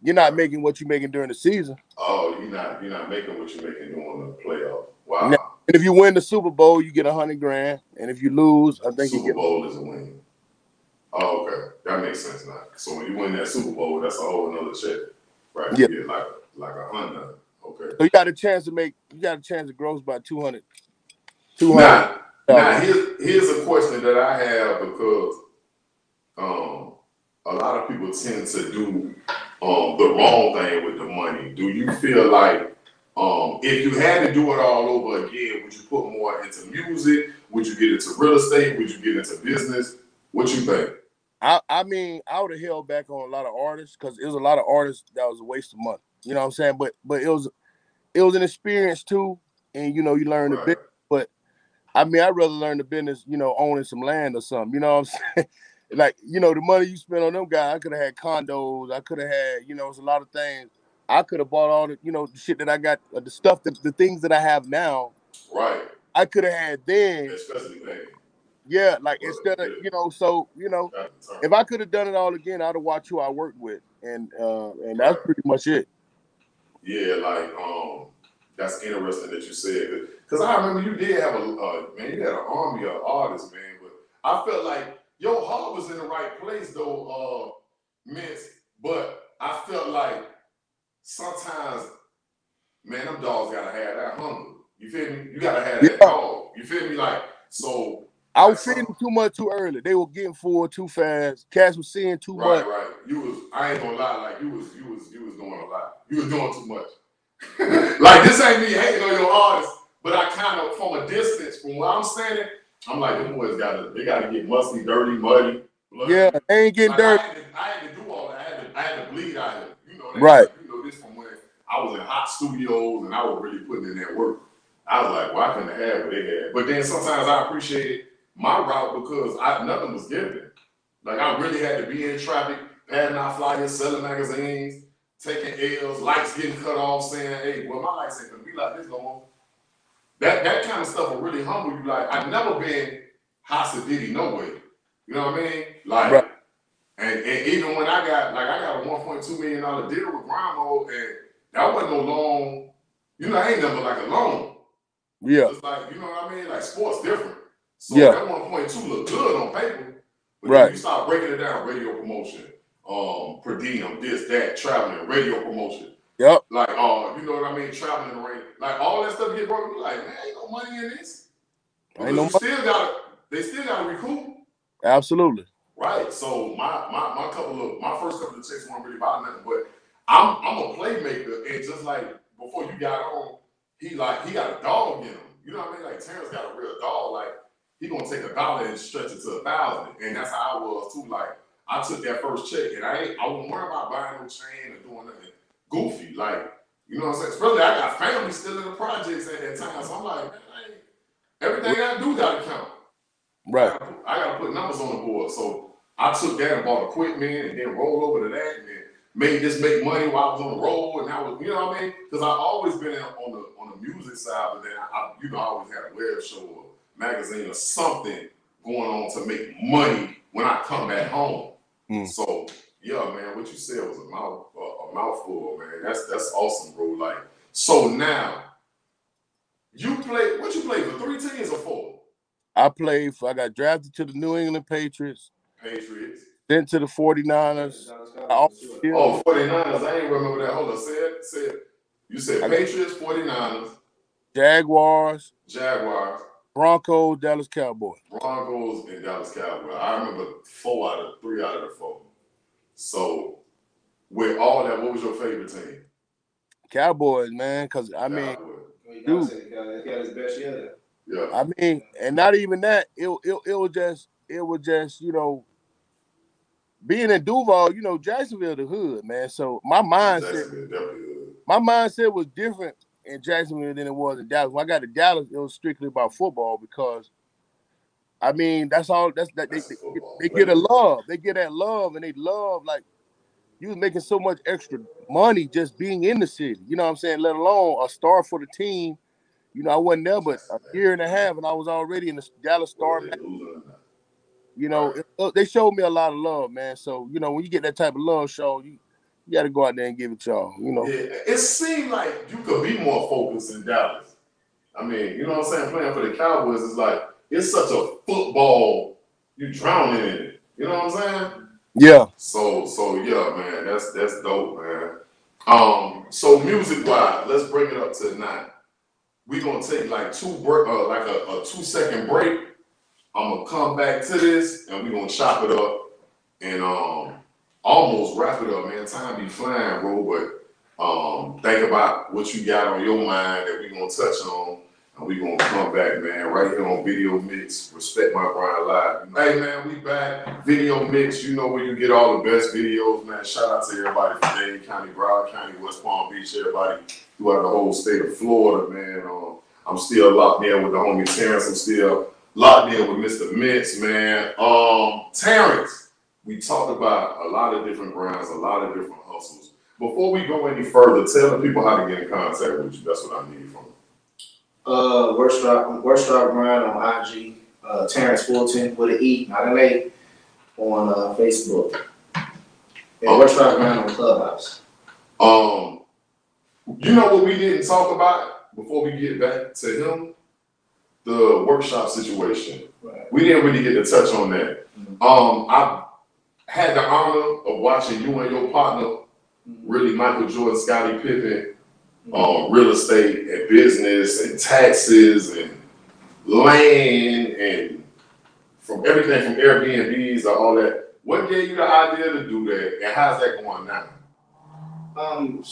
you're not making what you're making during the season. Oh, you're not you're not making what you're making during the playoff. Wow. Now, and if you win the Super Bowl, you get a hundred grand. And if you lose, I think Super you get Bowl is a win. Oh, okay. That makes sense now. So when you win that Super Bowl, that's a whole another check. Right. You yeah. get like like a hundred. Okay. So you got a chance to make you got a chance to gross by two hundred. Two hundred. Now, now here's here's a question that I have because um a lot of people tend to do Um, the wrong thing with the money. Do you feel like um, if you had to do it all over again, would you put more into music? Would you get into real estate? Would you get into business? What you think? I, I mean, I would have held back on a lot of artists because it was a lot of artists that was a waste of money. You know what I'm saying? But but it was it was an experience too, and you know you learn right. the business. But I mean, I'd rather learn the business, you know, owning some land or something. You know what I'm saying? Like, you know, the money you spent on them guys, I could have had condos. I could have had, you know, it's a lot of things. I could have bought all the, you know, the shit that I got, the stuff, that, the things that I have now. Right. I could have had then. Especially then. Yeah, like well, instead of, you know, so, you know, if I could have done it all again, I'd have watched who I worked with. And uh, and that's right. pretty much it. Yeah, like um, that's interesting that you said, because I remember you did have a uh, man, you had an army of artists, man. But I felt like your heart was in the right place though, uh, Mince. But I felt like sometimes, man, them dogs gotta have that hunger. You feel me? You gotta have that yeah. dog. You feel me? Like so. I was seeing them too much too early. They were getting forward too fast. Cass was seeing too right, much. Right, right. You was, I ain't gonna lie, like you was, you was, you was doing a lot. You was doing too much. Like this ain't me hating on your artists, but I kind of from a distance from what I'm saying, I'm like, them boys gotta, they gotta get musty, dirty, muddy, bloody. Yeah, they ain't getting like, dirty. I had, to, I had to do all that. I had to, I had to bleed out of it. You know, that, right? You know this from when I was in hot studios and I was really putting in that work. I was like, well, I couldn't have what they had. But then sometimes I appreciate it. My route, because I nothing was given. Like I really had to be in traffic, padding out flyers, selling magazines, taking L's, lights getting cut off, saying, "Hey, well, my lights ain't gonna be like this no more." That that kind of stuff will really humble you. Like I've never been hostility, no way. You know what I mean? Like, right. and, and even when I got like I got a one point two million dollar deal with Grind Mode, and that wasn't no loan. You know, I ain't never like a loan. Yeah. Just like you know what I mean? Like sports different. So yeah. that one point two look good on paper, but right. then you start breaking it down, radio promotion, um, per diem, this, that, traveling, radio promotion. Yep. Like, uh, you know what I mean? Traveling, right? Like, all that stuff get broken. You're like, man, ain't no money in this. Ain't no you still gotta, they still got to recoup. Absolutely. Right. So my my my couple of, my first couple of chicks weren't really about nothing, but I'm, I'm a playmaker. And just like before you got on, he like, he got a dog in him. You know what I mean? Like, Terrance got a real dog, like, he gonna take a dollar and stretch it to a thousand. And that's how I was too. Like, I took that first check and I ain't, I wasn't worried about buying no chain or doing nothing goofy. Like, you know what I'm saying? Especially I got family still in the projects at that time. So I'm like, man, I ain't, everything I do gotta count. Right. I gotta, I gotta put numbers on the board. So I took that and bought equipment and then rolled over to that and then made this make money while I was on the road. And I was, you know what I mean? Because I've always been on the on the music side, but then I, I you know, I always had a web show or magazine or something going on to make money when I come back home. Mm. So yeah, man, what you said was a mouth uh, a mouthful, man. That's that's awesome, bro. Like so now, you play what you played for three teams or four? I played for. I got drafted to the New England Patriots. Patriots. Then to the forty-niners. Oh, forty-niners. I ain't remember that. Hold on, say it. Say it. You said Patriots, forty-niners, Jaguars. Jaguars. Broncos, Dallas Cowboys. Broncos and Dallas Cowboys. I remember four out of three out of the four. So, with all that, what was your favorite team? Cowboys, man. Because I Cowboys. mean, dude, he got his best year. Yeah. I mean, and not even that. It it it was just it was just you know, being in Duval, you know, Jacksonville, the hood, man. So my mindset, my mindset was different in Jacksonville than it was in Dallas. When I got to Dallas, it was strictly about football because, I mean, that's all. That's that they, that's they, they get a love. They get that love, and they love like you was making so much extra money just being in the city. You know what I'm saying? Let alone a star for the team. You know, I wasn't there, but a year and a half, and I was already in the Dallas Star. You know, it, they showed me a lot of love, man. So you know, when you get that type of love show, you. You got to go out there and give it y'all, you know. Yeah, it seemed like you could be more focused in Dallas. I mean, you know what I'm saying? Playing for the Cowboys is like, it's such a football, you drowning in it. You know what I'm saying? Yeah. So, so yeah, man, that's that's dope, man. Um, so music-wise, let's bring it up to nine. We're going to take like two break, uh, like a, a two-second break. I'm going to come back to this, and we're going to chop it up. And, um... almost wrap it up, man. Time be flying, bro. But um, think about what you got on your mind that we're going to touch on, and we're going to come back, man, right here on Video Mix. Respect My Grind Live. Hey, man, we back. Video Mix, you know where you get all the best videos, man. Shout out to everybody from Dade County, Broward County, West Palm Beach, everybody throughout the whole state of Florida, man. Um, I'm still locked in with the homie Terrance. I'm still locked in with Mister Mince, man. Um, Terrance. We talked about a lot of different grinds, a lot of different hustles. Before we go any further, tell the people how to get in contact with you. That's what I need from them. Uh, Workshop, Workshop Grind on I G. Uh, Terrance Fulton with an E, not an A, on uh, Facebook. And um, Workshop Grind on Clubhouse. Um, You know what we didn't talk about before we get back to him? The workshop situation. Right. We didn't really get to touch on that. Mm-hmm. Um, I had the honor of watching you and your partner, mm-hmm. really Michael Jordan, Scottie Pippen, mm-hmm. um, real estate and business and taxes and land and from everything from Airbnbs or all that. What gave you the idea to do that, and how's that going now? Um,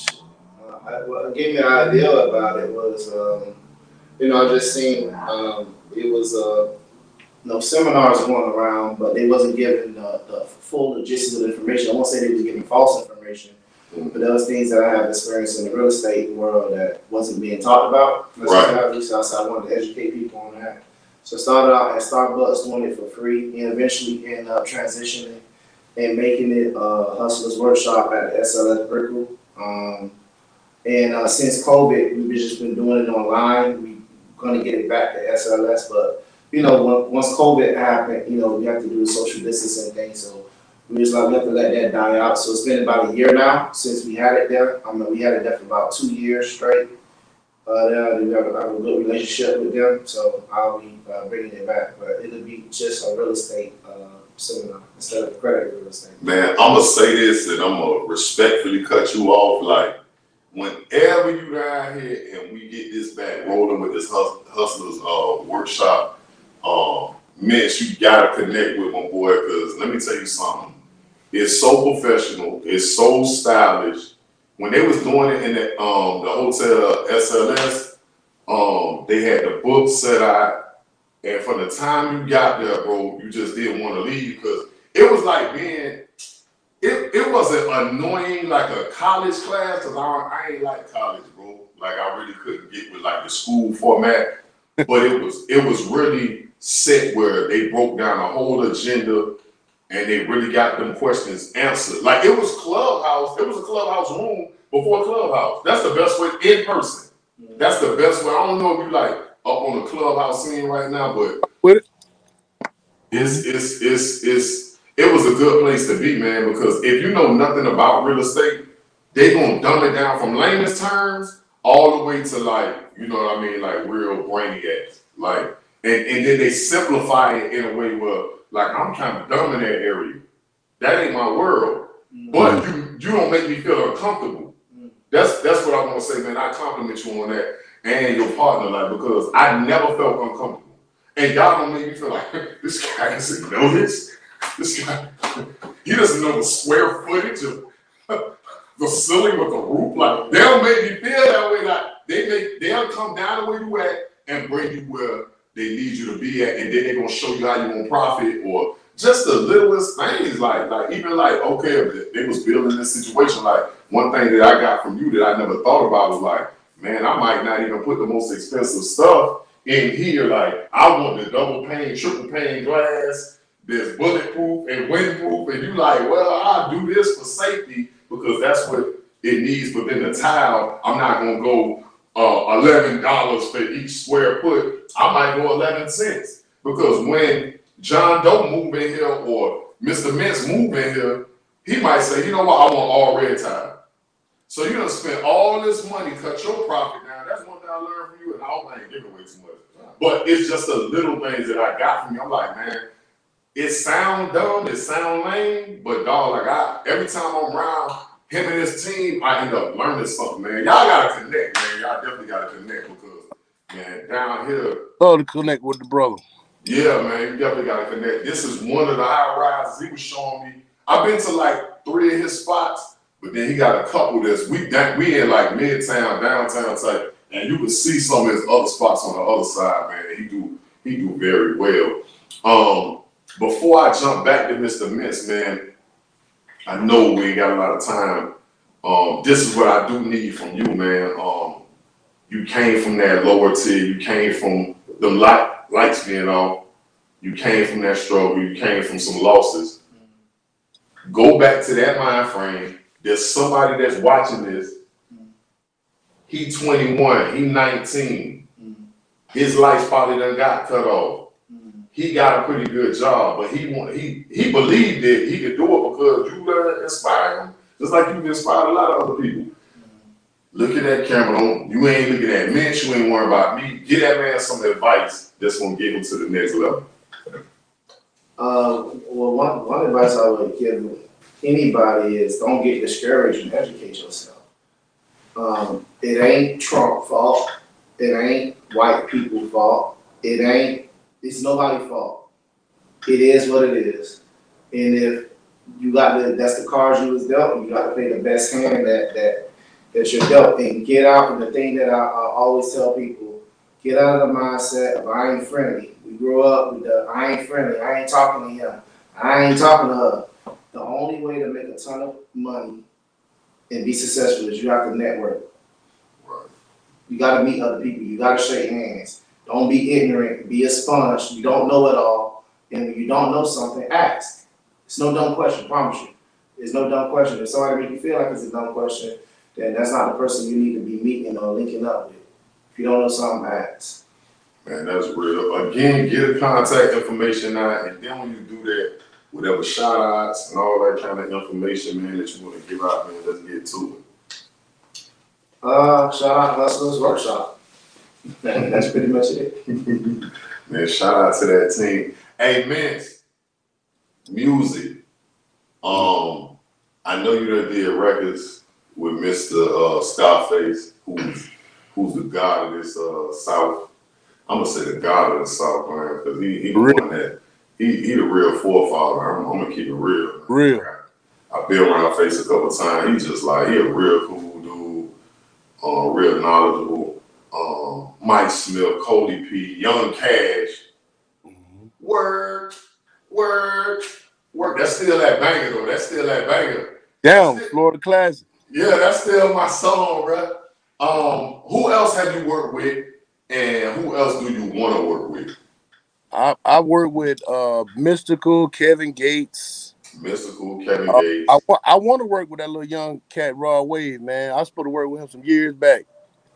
I, what gave me the idea about it was, um, you know, I just seen um, it was uh, no seminars going around, but they wasn't giving the, the full logistics of information. I won't say they was giving false information, mm-hmm. but there was things that I have experienced in the real estate world that wasn't being talked about. That's right. So I wanted to educate people on that. So started out at Starbucks doing it for free, and eventually ended up transitioning and making it a Hustlers Workshop at S L S Brickell. Um, and uh, since COVID, we've just been doing it online. We're going to get it back to S L S, but you know, when, once COVID happened, you know, we have to do the social distancing thing. So we just like we have to let that die out. So it's been about a year now since we had it there. I mean, we had it there for about two years straight. But uh, we have a good relationship with them, so I'll be uh, bringing it back. But it'll be just a real estate uh, seminar instead of credit real estate. Man, I'm gonna say this, and I'm gonna respectfully cut you off. Like, whenever you down here and we get this back rolling with this hus hustlers uh, workshop, um, Mince, you gotta connect with my boy, because let me tell you something. It's so professional. It's so stylish. When they was doing it in the, um, the hotel S L S, um, they had the book set out, and from the time you got there, bro, you just didn't want to leave, because it was like being, it, it wasn't annoying like a college class, because I, I ain't like college, bro. Like, I really couldn't get with like the school format, but it was, it was really set where they broke down a whole agenda, and they really got them questions answered. Like, it was Clubhouse. It was a Clubhouse room before Clubhouse. That's the best way, in person. That's the best way. I don't know if you like up on the Clubhouse scene right now, but what? It's, it's, it's, it's, it was a good place to be, man, because if you know nothing about real estate, they gonna dumb it down from layman's terms all the way to, like, you know what I mean, like real brainiacs. Like, and, and then they simplify it in a way where, like, I'm kind of dumb in that area. That ain't my world. Mm-hmm. But you, you don't make me feel uncomfortable. Mm-hmm. That's that's what I want to say, man. I compliment you on that and your partner, like, because I never felt uncomfortable. And y'all don't make me feel like, this guy doesn't know this. This guy, he doesn't know the square footage of the ceiling with the roof. Like, they don't make me feel that way. Like, they make, they'll come down the way you at and bring you where they need you to be at, and then they're gonna show you how you gonna profit, or just the littlest things, like like even like, okay, they was building this situation. Like, one thing that I got from you that I never thought about was like, man, I might not even put the most expensive stuff in here. Like, I want the double pane, triple pane glass that's bulletproof and windproof, and you like, well, I'll do this for safety because that's what it needs within the tile. I'm not gonna go Uh, eleven dollars for each square foot. I might go eleven cents, because when John Doe move in here or Mister Mince move in here, he might say, you know what, I want all red tile. So you're gonna spend all this money, cut your profit down. That's one thing I learned from you, and I hope I ain't giving away too much. But it's just the little things that I got from you. I'm like, man, it sound dumb, it sound lame, but dog, like, I, every time I'm around him and his team, I end up learning something, man. Y'all gotta connect, man. Y'all definitely gotta connect, because, man, down here. Oh, to connect with the brother. Yeah, man, you definitely gotta connect. This is one of the high rises he was showing me. I've been to like three of his spots, but then he got a couple that's we that we in like midtown, downtown type, and you can see some of his other spots on the other side, man. He do he do very well. Um, before I jump back to Mister Mince, man, I know we ain't got a lot of time. Um, this is what I do need from you, man. Um, you came from that lower tier. You came from the light, lights being off. You came from that struggle. You came from some losses. Go back to that mind frame. There's somebody that's watching this. He twenty-one. He nineteen. His life probably done got cut off. He got a pretty good job, but he want, he he believed that he could do it because you learned to inspire him, just like you inspired a lot of other people. Look at that camera. Don't, you ain't looking at Mince. You ain't worried about me. Give that man some advice that's going to get him to the next level. Uh, well, one, one advice I would give anybody is don't get discouraged and educate yourself. Um, it ain't Trump's fault. It ain't white people's fault. It ain't, it's nobody's fault. It is what it is. And if you got the, that's the cards you was dealt, and you got to play the best hand that, that, that you're dealt and get out. And the thing that I, I always tell people, get out of the mindset of I ain't friendly. We grew up with the I ain't friendly, I ain't talking to him, I ain't talking to her. The only way to make a ton of money and be successful is you have to network. Right. You got to meet other people. You got to shake hands. Don't be ignorant. Be a sponge. You don't know it all. And when you don't know something, ask. It's no dumb question, I promise you. It's no dumb question. If somebody make you feel like it's a dumb question, then that's not the person you need to be meeting or linking up with. If you don't know something, ask. Man, that's real. Again, get contact information out, and then when you do that, whatever shout outs and all that kind of information, man, that you want to give out, man, let's get to it. Uh, shout out Hustlers Workshop. That's pretty much it. Man, shout out to that team. Hey, Mince, music. Um, I know you done did records with Mister Uh, Scarface, who's who's the god of this uh, South. I'm gonna say the god of the South, man, because he he really? won that. He, he the real forefather. I'm, I'm gonna keep it real. Real. I've been around Face a couple times. He's just like, he a real cool dude, uh, real knowledgeable. Um, Mike Smith, Cody P, Young Cash. Mm-hmm. Work, work, work. That's still that banger though. That's still that banger. Damn, still, Florida Classic. Yeah, that's still my song, bro. Um, who else have you worked with, and who else do you want to work with? I, I work with uh, Mystical, Kevin Gates. Mystical, Kevin uh, Gates. I, I want to work with that little young cat, Rod Wave, man. I was supposed to work with him some years back.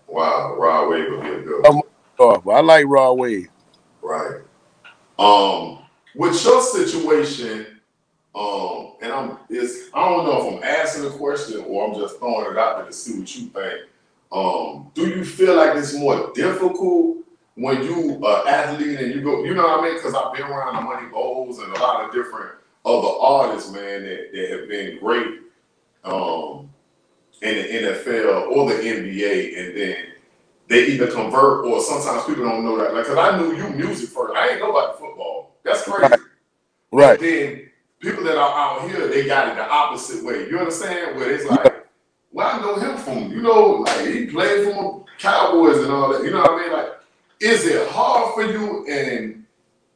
Wow, Rod Wave would be a good one. Oh, I like Rod Wave. Right. Um, with your situation, um, and I'm, it's, I don't know if I'm asking a question or I'm just throwing it out there to see what you think. Um, do you feel like it's more difficult when you uh, athlete and you go, you know what I mean? Because I've been around the Money Bowls and a lot of different other artists, man, that, that have been great um, in the N F L or the N B A, and then they either convert or sometimes people don't know that. Like, because I knew you music first. I ain't know about football. That's crazy. Right. Right. Then people that are out here, they got it the opposite way. You understand? Where it's like, well, I know him from, you know, like he played for Cowboys and all that. You know what I mean? Like, is it hard for you? And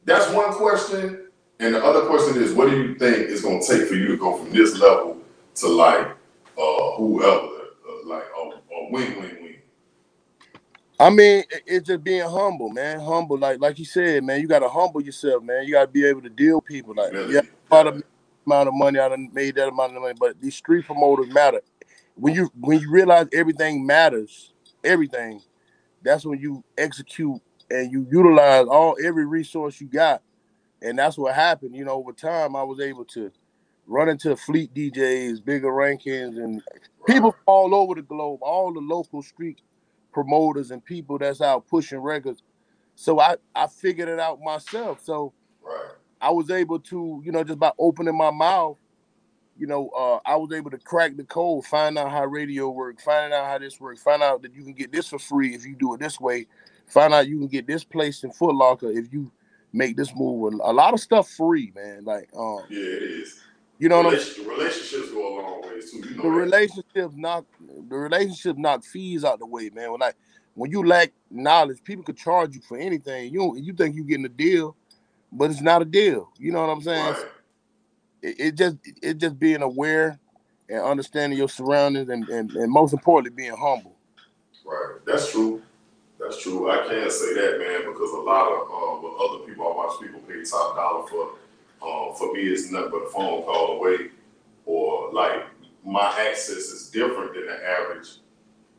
that's one question. And the other question is, what do you think it's going to take for you to go from this level to like uh, whoever, uh, like a, a win, win, win? I mean, it's just being humble, man. Humble, like like you said, man. You got to humble yourself, man. You got to be able to deal with people. Like, really? Yeah, I done made that amount of money, I done made that amount of money. But these street promoters matter. When you when you realize everything matters, everything. That's when you execute and you utilize all every resource you got. And that's what happened. You know, over time, I was able to run into fleet D Js, bigger rankings, and people from all over the globe, all the local street promoters and people that's out pushing records. So I, I figured it out myself. So I was able to, you know, just by opening my mouth, you know, uh, I was able to crack the code, find out how radio works, find out how this works, find out that you can get this for free if you do it this way, find out you can get this place in Foot Locker if you make this move. A lot of stuff free, man. Like, um, yeah, it is. You know, Relation what I'm, relationships go a long way too. You know the relationships knock the relationship knock fees out the way, man. When like when you lack knowledge, people could charge you for anything. You you think you're getting a deal, but it's not a deal. You know what I'm saying? Right. So, It, it just it just being aware and understanding your surroundings, and, and, and most importantly, being humble. Right. That's true. That's true. I can't say that, man, because a lot of uh, other people, I watch people pay top dollar for. Uh, for me, it's nothing but a phone call away, or like my access is different than the average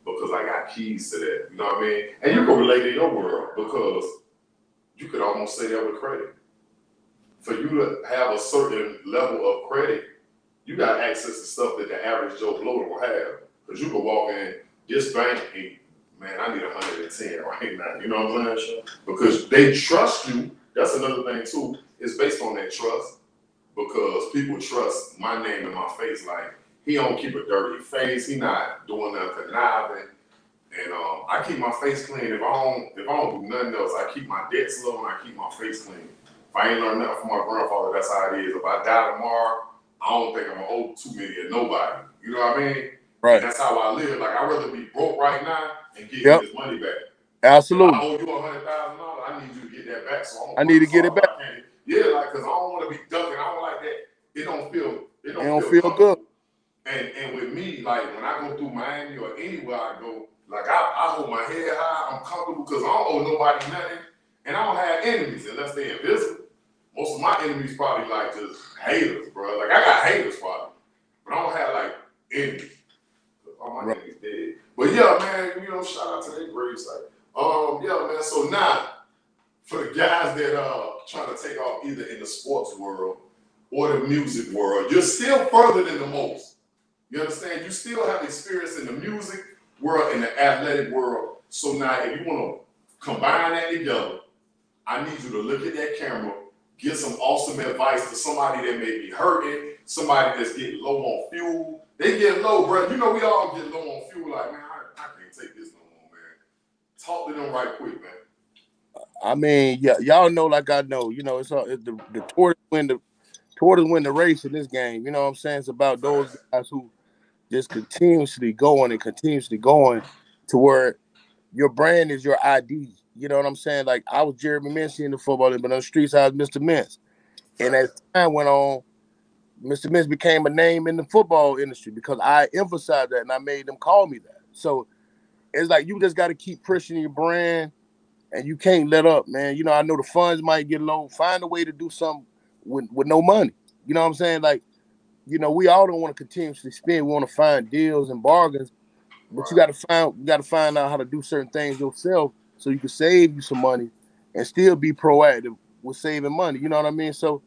because I got keys to that. You know what I mean? And you can relate to your world because you could almost say that with credit. For you to have a certain level of credit, you got access to stuff that the average Joe Blow don't have. Because you can walk in, this bank ain't, man, I need one hundred ten right now. You know what I'm saying? Because they trust you. That's another thing, too. It's based on that trust. Because people trust my name and my face. Like, he don't keep a dirty face. He not doing nothing conniving. And um, I keep my face clean. If I don't, if I don't do nothing else, I keep my debts low and I keep my face clean. If I ain't learned nothing from my grandfather, that's how it is. If I die tomorrow, I don't think I'm gonna owe two million nobody. You know what I mean? Right. And that's how I live. Like, I'd rather be broke right now and get yep. this money back. Absolutely. If I owe you a hundred thousand dollars, I need you to get that back. So I need to get it back. Yeah, like, cause I don't want to be ducking. I don't like that. It don't feel. It don't, it don't feel, feel good. And and with me, like, when I go through Miami or anywhere I go, like, I, I hold my head high. I'm comfortable because I don't owe nobody nothing. And I don't have enemies unless they're invisible. Most of my enemies probably like just haters, bro. Like, I got haters probably, but I don't have like enemies. All my right. enemies dead. But yeah, man, you know, shout out to that great site. Um, yeah, man. So now for the guys that are trying to take off either in the sports world or the music world, you're still further than the most. You understand? You still have experience in the music world and the athletic world. So now if you want to combine that together, I need you to look at that camera, give some awesome advice to somebody that may be hurting, somebody that's getting low on fuel. They get low, bro. You know, we all get low on fuel. Like, man, I, I can't take this no more, man. Talk to them right quick, man. I mean, yeah, y'all know, like I know, you know, it's, all, it's the, the tortoise win the tortoise win the race in this game. You know what I'm saying? It's about those guys who just continuously going and continuously going to where your brand is your I D. You know what I'm saying? Like, I was Jeremy Mincey in the football, but on the streets, I was Mister Mince. And as time went on, Mister Mince became a name in the football industry because I emphasized that and I made them call me that. So it's like, you just got to keep pushing your brand and you can't let up, man. You know, I know the funds might get low. Find a way to do something with, with no money. You know what I'm saying? Like, you know, we all don't want to continuously spend. We want to find deals and bargains, but you got to find, you got to find out how to do certain things yourself. So you can save you some money and still be proactive with saving money. You know what I mean? So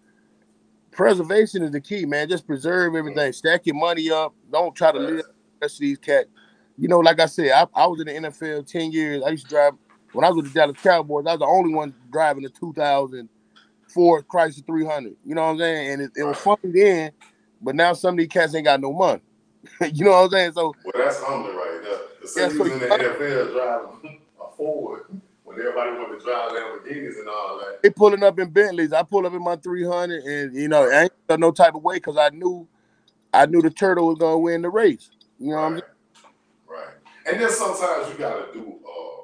preservation is the key, man. Just preserve everything. Stack your money up. Don't try to live the rest of these cats. You know, like I said, I, I was in the N F L ten years. I used to drive. When I was with the Dallas Cowboys, I was the only one driving the two thousand four Chrysler three hundred. You know what I'm saying? And it, it was funny then, but now some of these cats ain't got no money. You know what I'm saying? So, well, that's humbling right there. The same yeah, so in the N F L driving. Forward when everybody wanted to drive Lamborghinis and all that. They pulling up in Bentleys. I pull up in my three hundred, and you know, I ain't got no type of way because I knew, I knew the turtle was gonna win the race. You know right. what I'm saying? Right. And then sometimes you gotta do uh,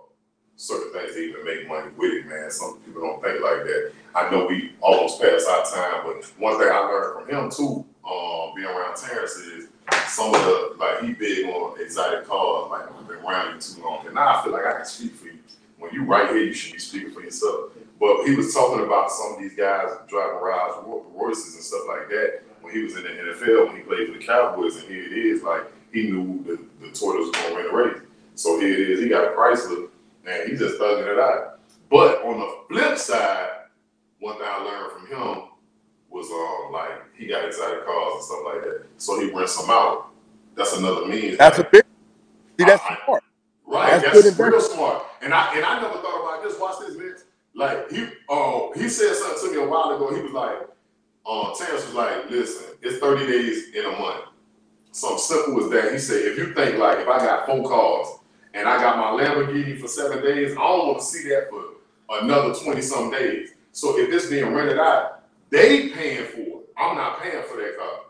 certain things to even make money with it, man. Some people don't think like that. I know we almost passed our time, but one thing I learned from him too, um, being around Terrance is some of the, like, he big on exotic cars. Like, I've been around you too long, and now I feel like I can speak for you. When you right here, you should be speaking for yourself. But he was talking about some of these guys driving Rolls Royces and stuff like that. When he was in the N F L, when he played for the Cowboys, and here it is, like, he knew the, the tortoise was going to win the race. So here it is, he got a Chrysler, and he's just thugging it out. But on the flip side, one thing I learned from him was um like, he got exotic cars and stuff like that, so he rents them out. That's another means. That's like, a big. See, that's I, smart. Right, that's, that's real investment. Smart. And I and I never thought about this. Watch this, man. Like, he um he said something to me a while ago. He was like, um Terrance was like, listen, it's thirty days in a month. Something simple as that. He said, if you think like, if I got four cars and I got my Lamborghini for seven days, I don't want to see that for another twenty some days. So if it's being rented out, they paying for it. I'm not paying for that car.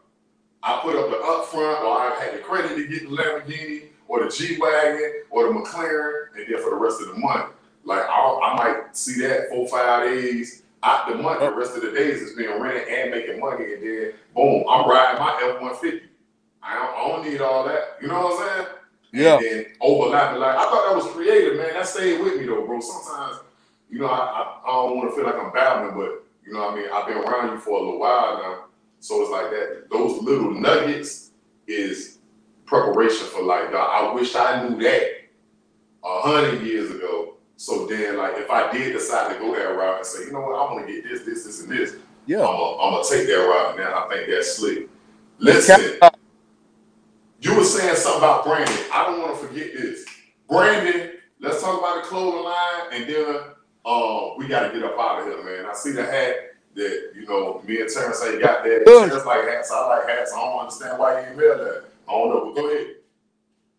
I put up the upfront, or I had the credit to get the Lamborghini or the G-Wagon or the McLaren, and then for the rest of the month, like, I'll, I might see that four, five days out the month. The rest of the days is being rented and making money, and then boom, I'm riding my F one fifty. I don't, I don't need all that. You know what I'm saying? Yeah. And then overlapping, like, I thought that was creative, man. That stayed with me though, bro. Sometimes, you know, I, I, I don't want to feel like I'm babbling, but you know what I mean? I've been around you for a little while now. So it's like that. Those little nuggets is preparation for, like, I wish I knew that a hundred years ago. So then, like, if I did decide to go that route and say, you know what, I want to get this, this, this, and this. Yeah. I'm going to take that route now. I think that's slick. Listen, you were saying something about branding. I don't want to forget this. Brandon, let's talk about the clothing line, and then uh, we got to get up out of here, man. I see the hat that, you know, me and Terrance say got that. Terrance like hats. I like hats. I don't understand why you ain't wear that. I don't know. But go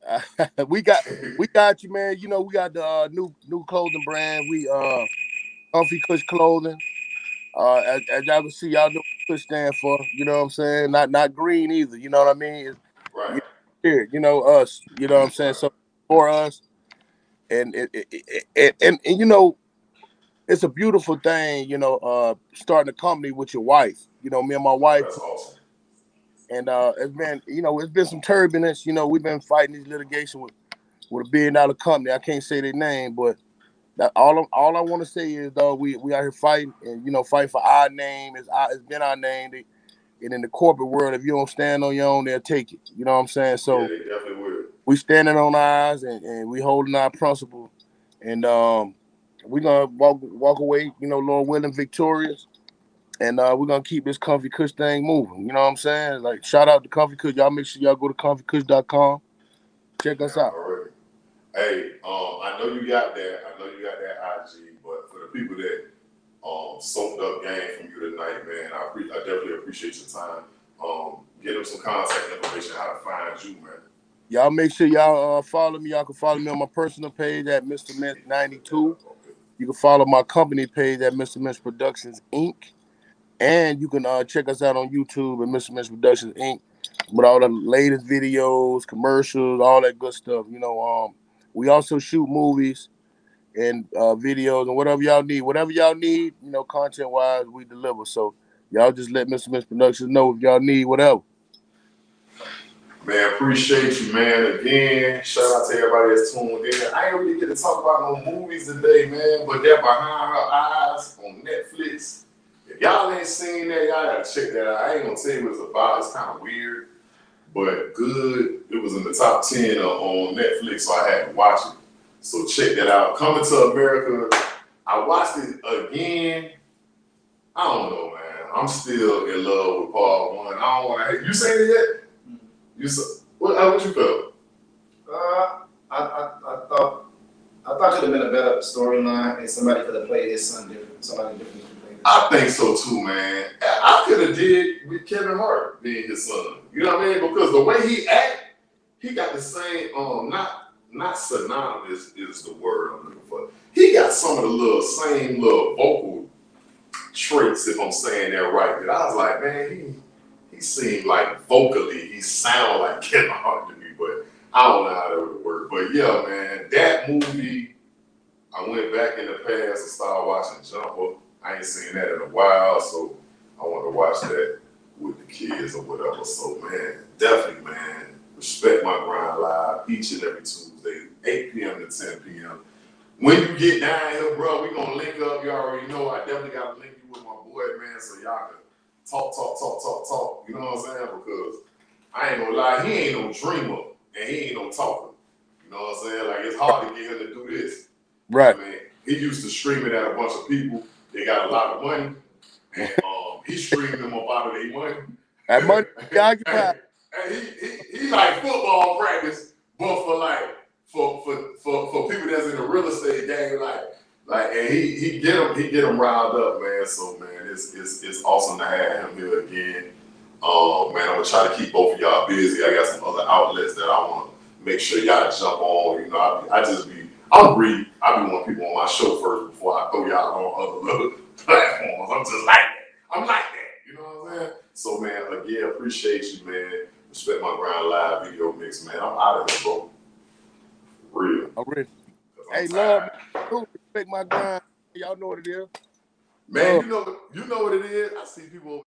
ahead. Uh, we got we got you, man. You know, we got the uh, new new clothing brand. We uh Comfy Kush Clothing. Uh as, as y'all can see, y'all know what Kush stand for, you know what I'm saying? Not not green either, you know what I mean? It's, right. Here, you know, us, you know what I'm saying? So for us, and it, it, it, it and, and you know, it's a beautiful thing, you know, uh starting a company with your wife. You know, me and my wife. That's awesome. And uh, it's been, you know, it's been some turbulence. You know, we've been fighting this litigation with, with a billion dollar company. I can't say their name, but that all of, all I want to say is, though, we we out here fighting, and you know, fighting for our name. It's our, it's been our name, they, and in the corporate world, if you don't stand on your own, they'll take it. You know what I'm saying? So yeah, they definitely will. We standing on ours, and, and we holding our principle, and um, we're gonna walk walk away, you know, Lord willing, victorious. And uh, we're going to keep this Comfy Kush thing moving. You know what I'm saying? Like, shout out to Comfy Kush. Y'all make sure y'all go to comfy kush dot com. Check us out. Already. Hey, um, I know you got that. I know you got that I G. But for the people that um, soaked up game from you tonight, man, I, I definitely appreciate your time. Um, get them some contact information, how to find you, man. Y'all make sure y'all uh, follow me. Y'all can follow me on my personal page at Mister Mince ninety-two. You can follow my company page at Mister Mince Productions Incorporated. And you can uh, check us out on YouTube at Mister Mince Productions Incorporated with all the latest videos, commercials, all that good stuff. You know, um, we also shoot movies and uh, videos and whatever y'all need. Whatever y'all need, you know, content-wise, we deliver. So y'all just let Mister Mince Productions know if y'all need whatever. Man, appreciate you, man. Again, shout out to everybody that's tuned in. I ain't really get to talk about no movies today, man, but that Behind Her Eyes on Netflix. If y'all ain't seen that, y'all gotta check that out. I ain't gonna tell you what it's about. It's kind of weird, but good. It was in the top ten uh, on Netflix, so I had to watch it. So check that out. Coming to America, I watched it again. I don't know, man. I'm still in love with part one. I don't want to. You seen it yet? You saw, what? How would you feel? Uh, I, I, I thought, I thought it would have been a better storyline, and somebody could have played his son different. Somebody different. I think so too, man. I could have did with Kevin Hart being his son. You know what I mean? Because the way he act, he got the same, um, not not synonymous is the word I'm looking for. He got some of the little same little vocal traits, if I'm saying that right. That I was like, man, he he seemed like vocally, he sounded like Kevin Hart to me, but I don't know how that would work. But yeah, man, that movie, I went back in the past and started watching Jumper. I ain't seen that in a while, so I want to watch that with the kids or whatever. So, man, definitely, man, Respect My Grind Live each and every Tuesday, eight p m to ten p m When you get down here, bro, we going to link up. You already know I definitely got to link you with my boy, man, so y'all can talk, talk, talk, talk, talk. You know what I'm saying? Because I ain't going to lie, he ain't no dreamer, and he ain't no talker. You know what I'm saying? Like, it's hard to get him to do this. Right. I mean, he used to stream it at a bunch of people. They got a lot of money, and um, he streamed them up out of their money. That money occupied. And, and he, he, he like football practice, but for like for for for, for people that's in the real estate game, like like, and he he get them he get them riled up, man. So man, it's it's it's awesome to have him here again. Um, man, I'm gonna try to keep both of y'all busy. I got some other outlets that I want to make sure y'all jump on. You know, I, I just be. I'll read. I be wanting people on my show first before I throw y'all on other little platforms. I'm just like that. I'm like that. You know what I'm saying? So, man, again, appreciate you, man. Respect My Grind Live video mix, man. I'm out of here, bro. For real. I'm ready. Hey, tired. Love, Respect My Grind. Y'all know what it is. Man, you know, you know what it is. I see people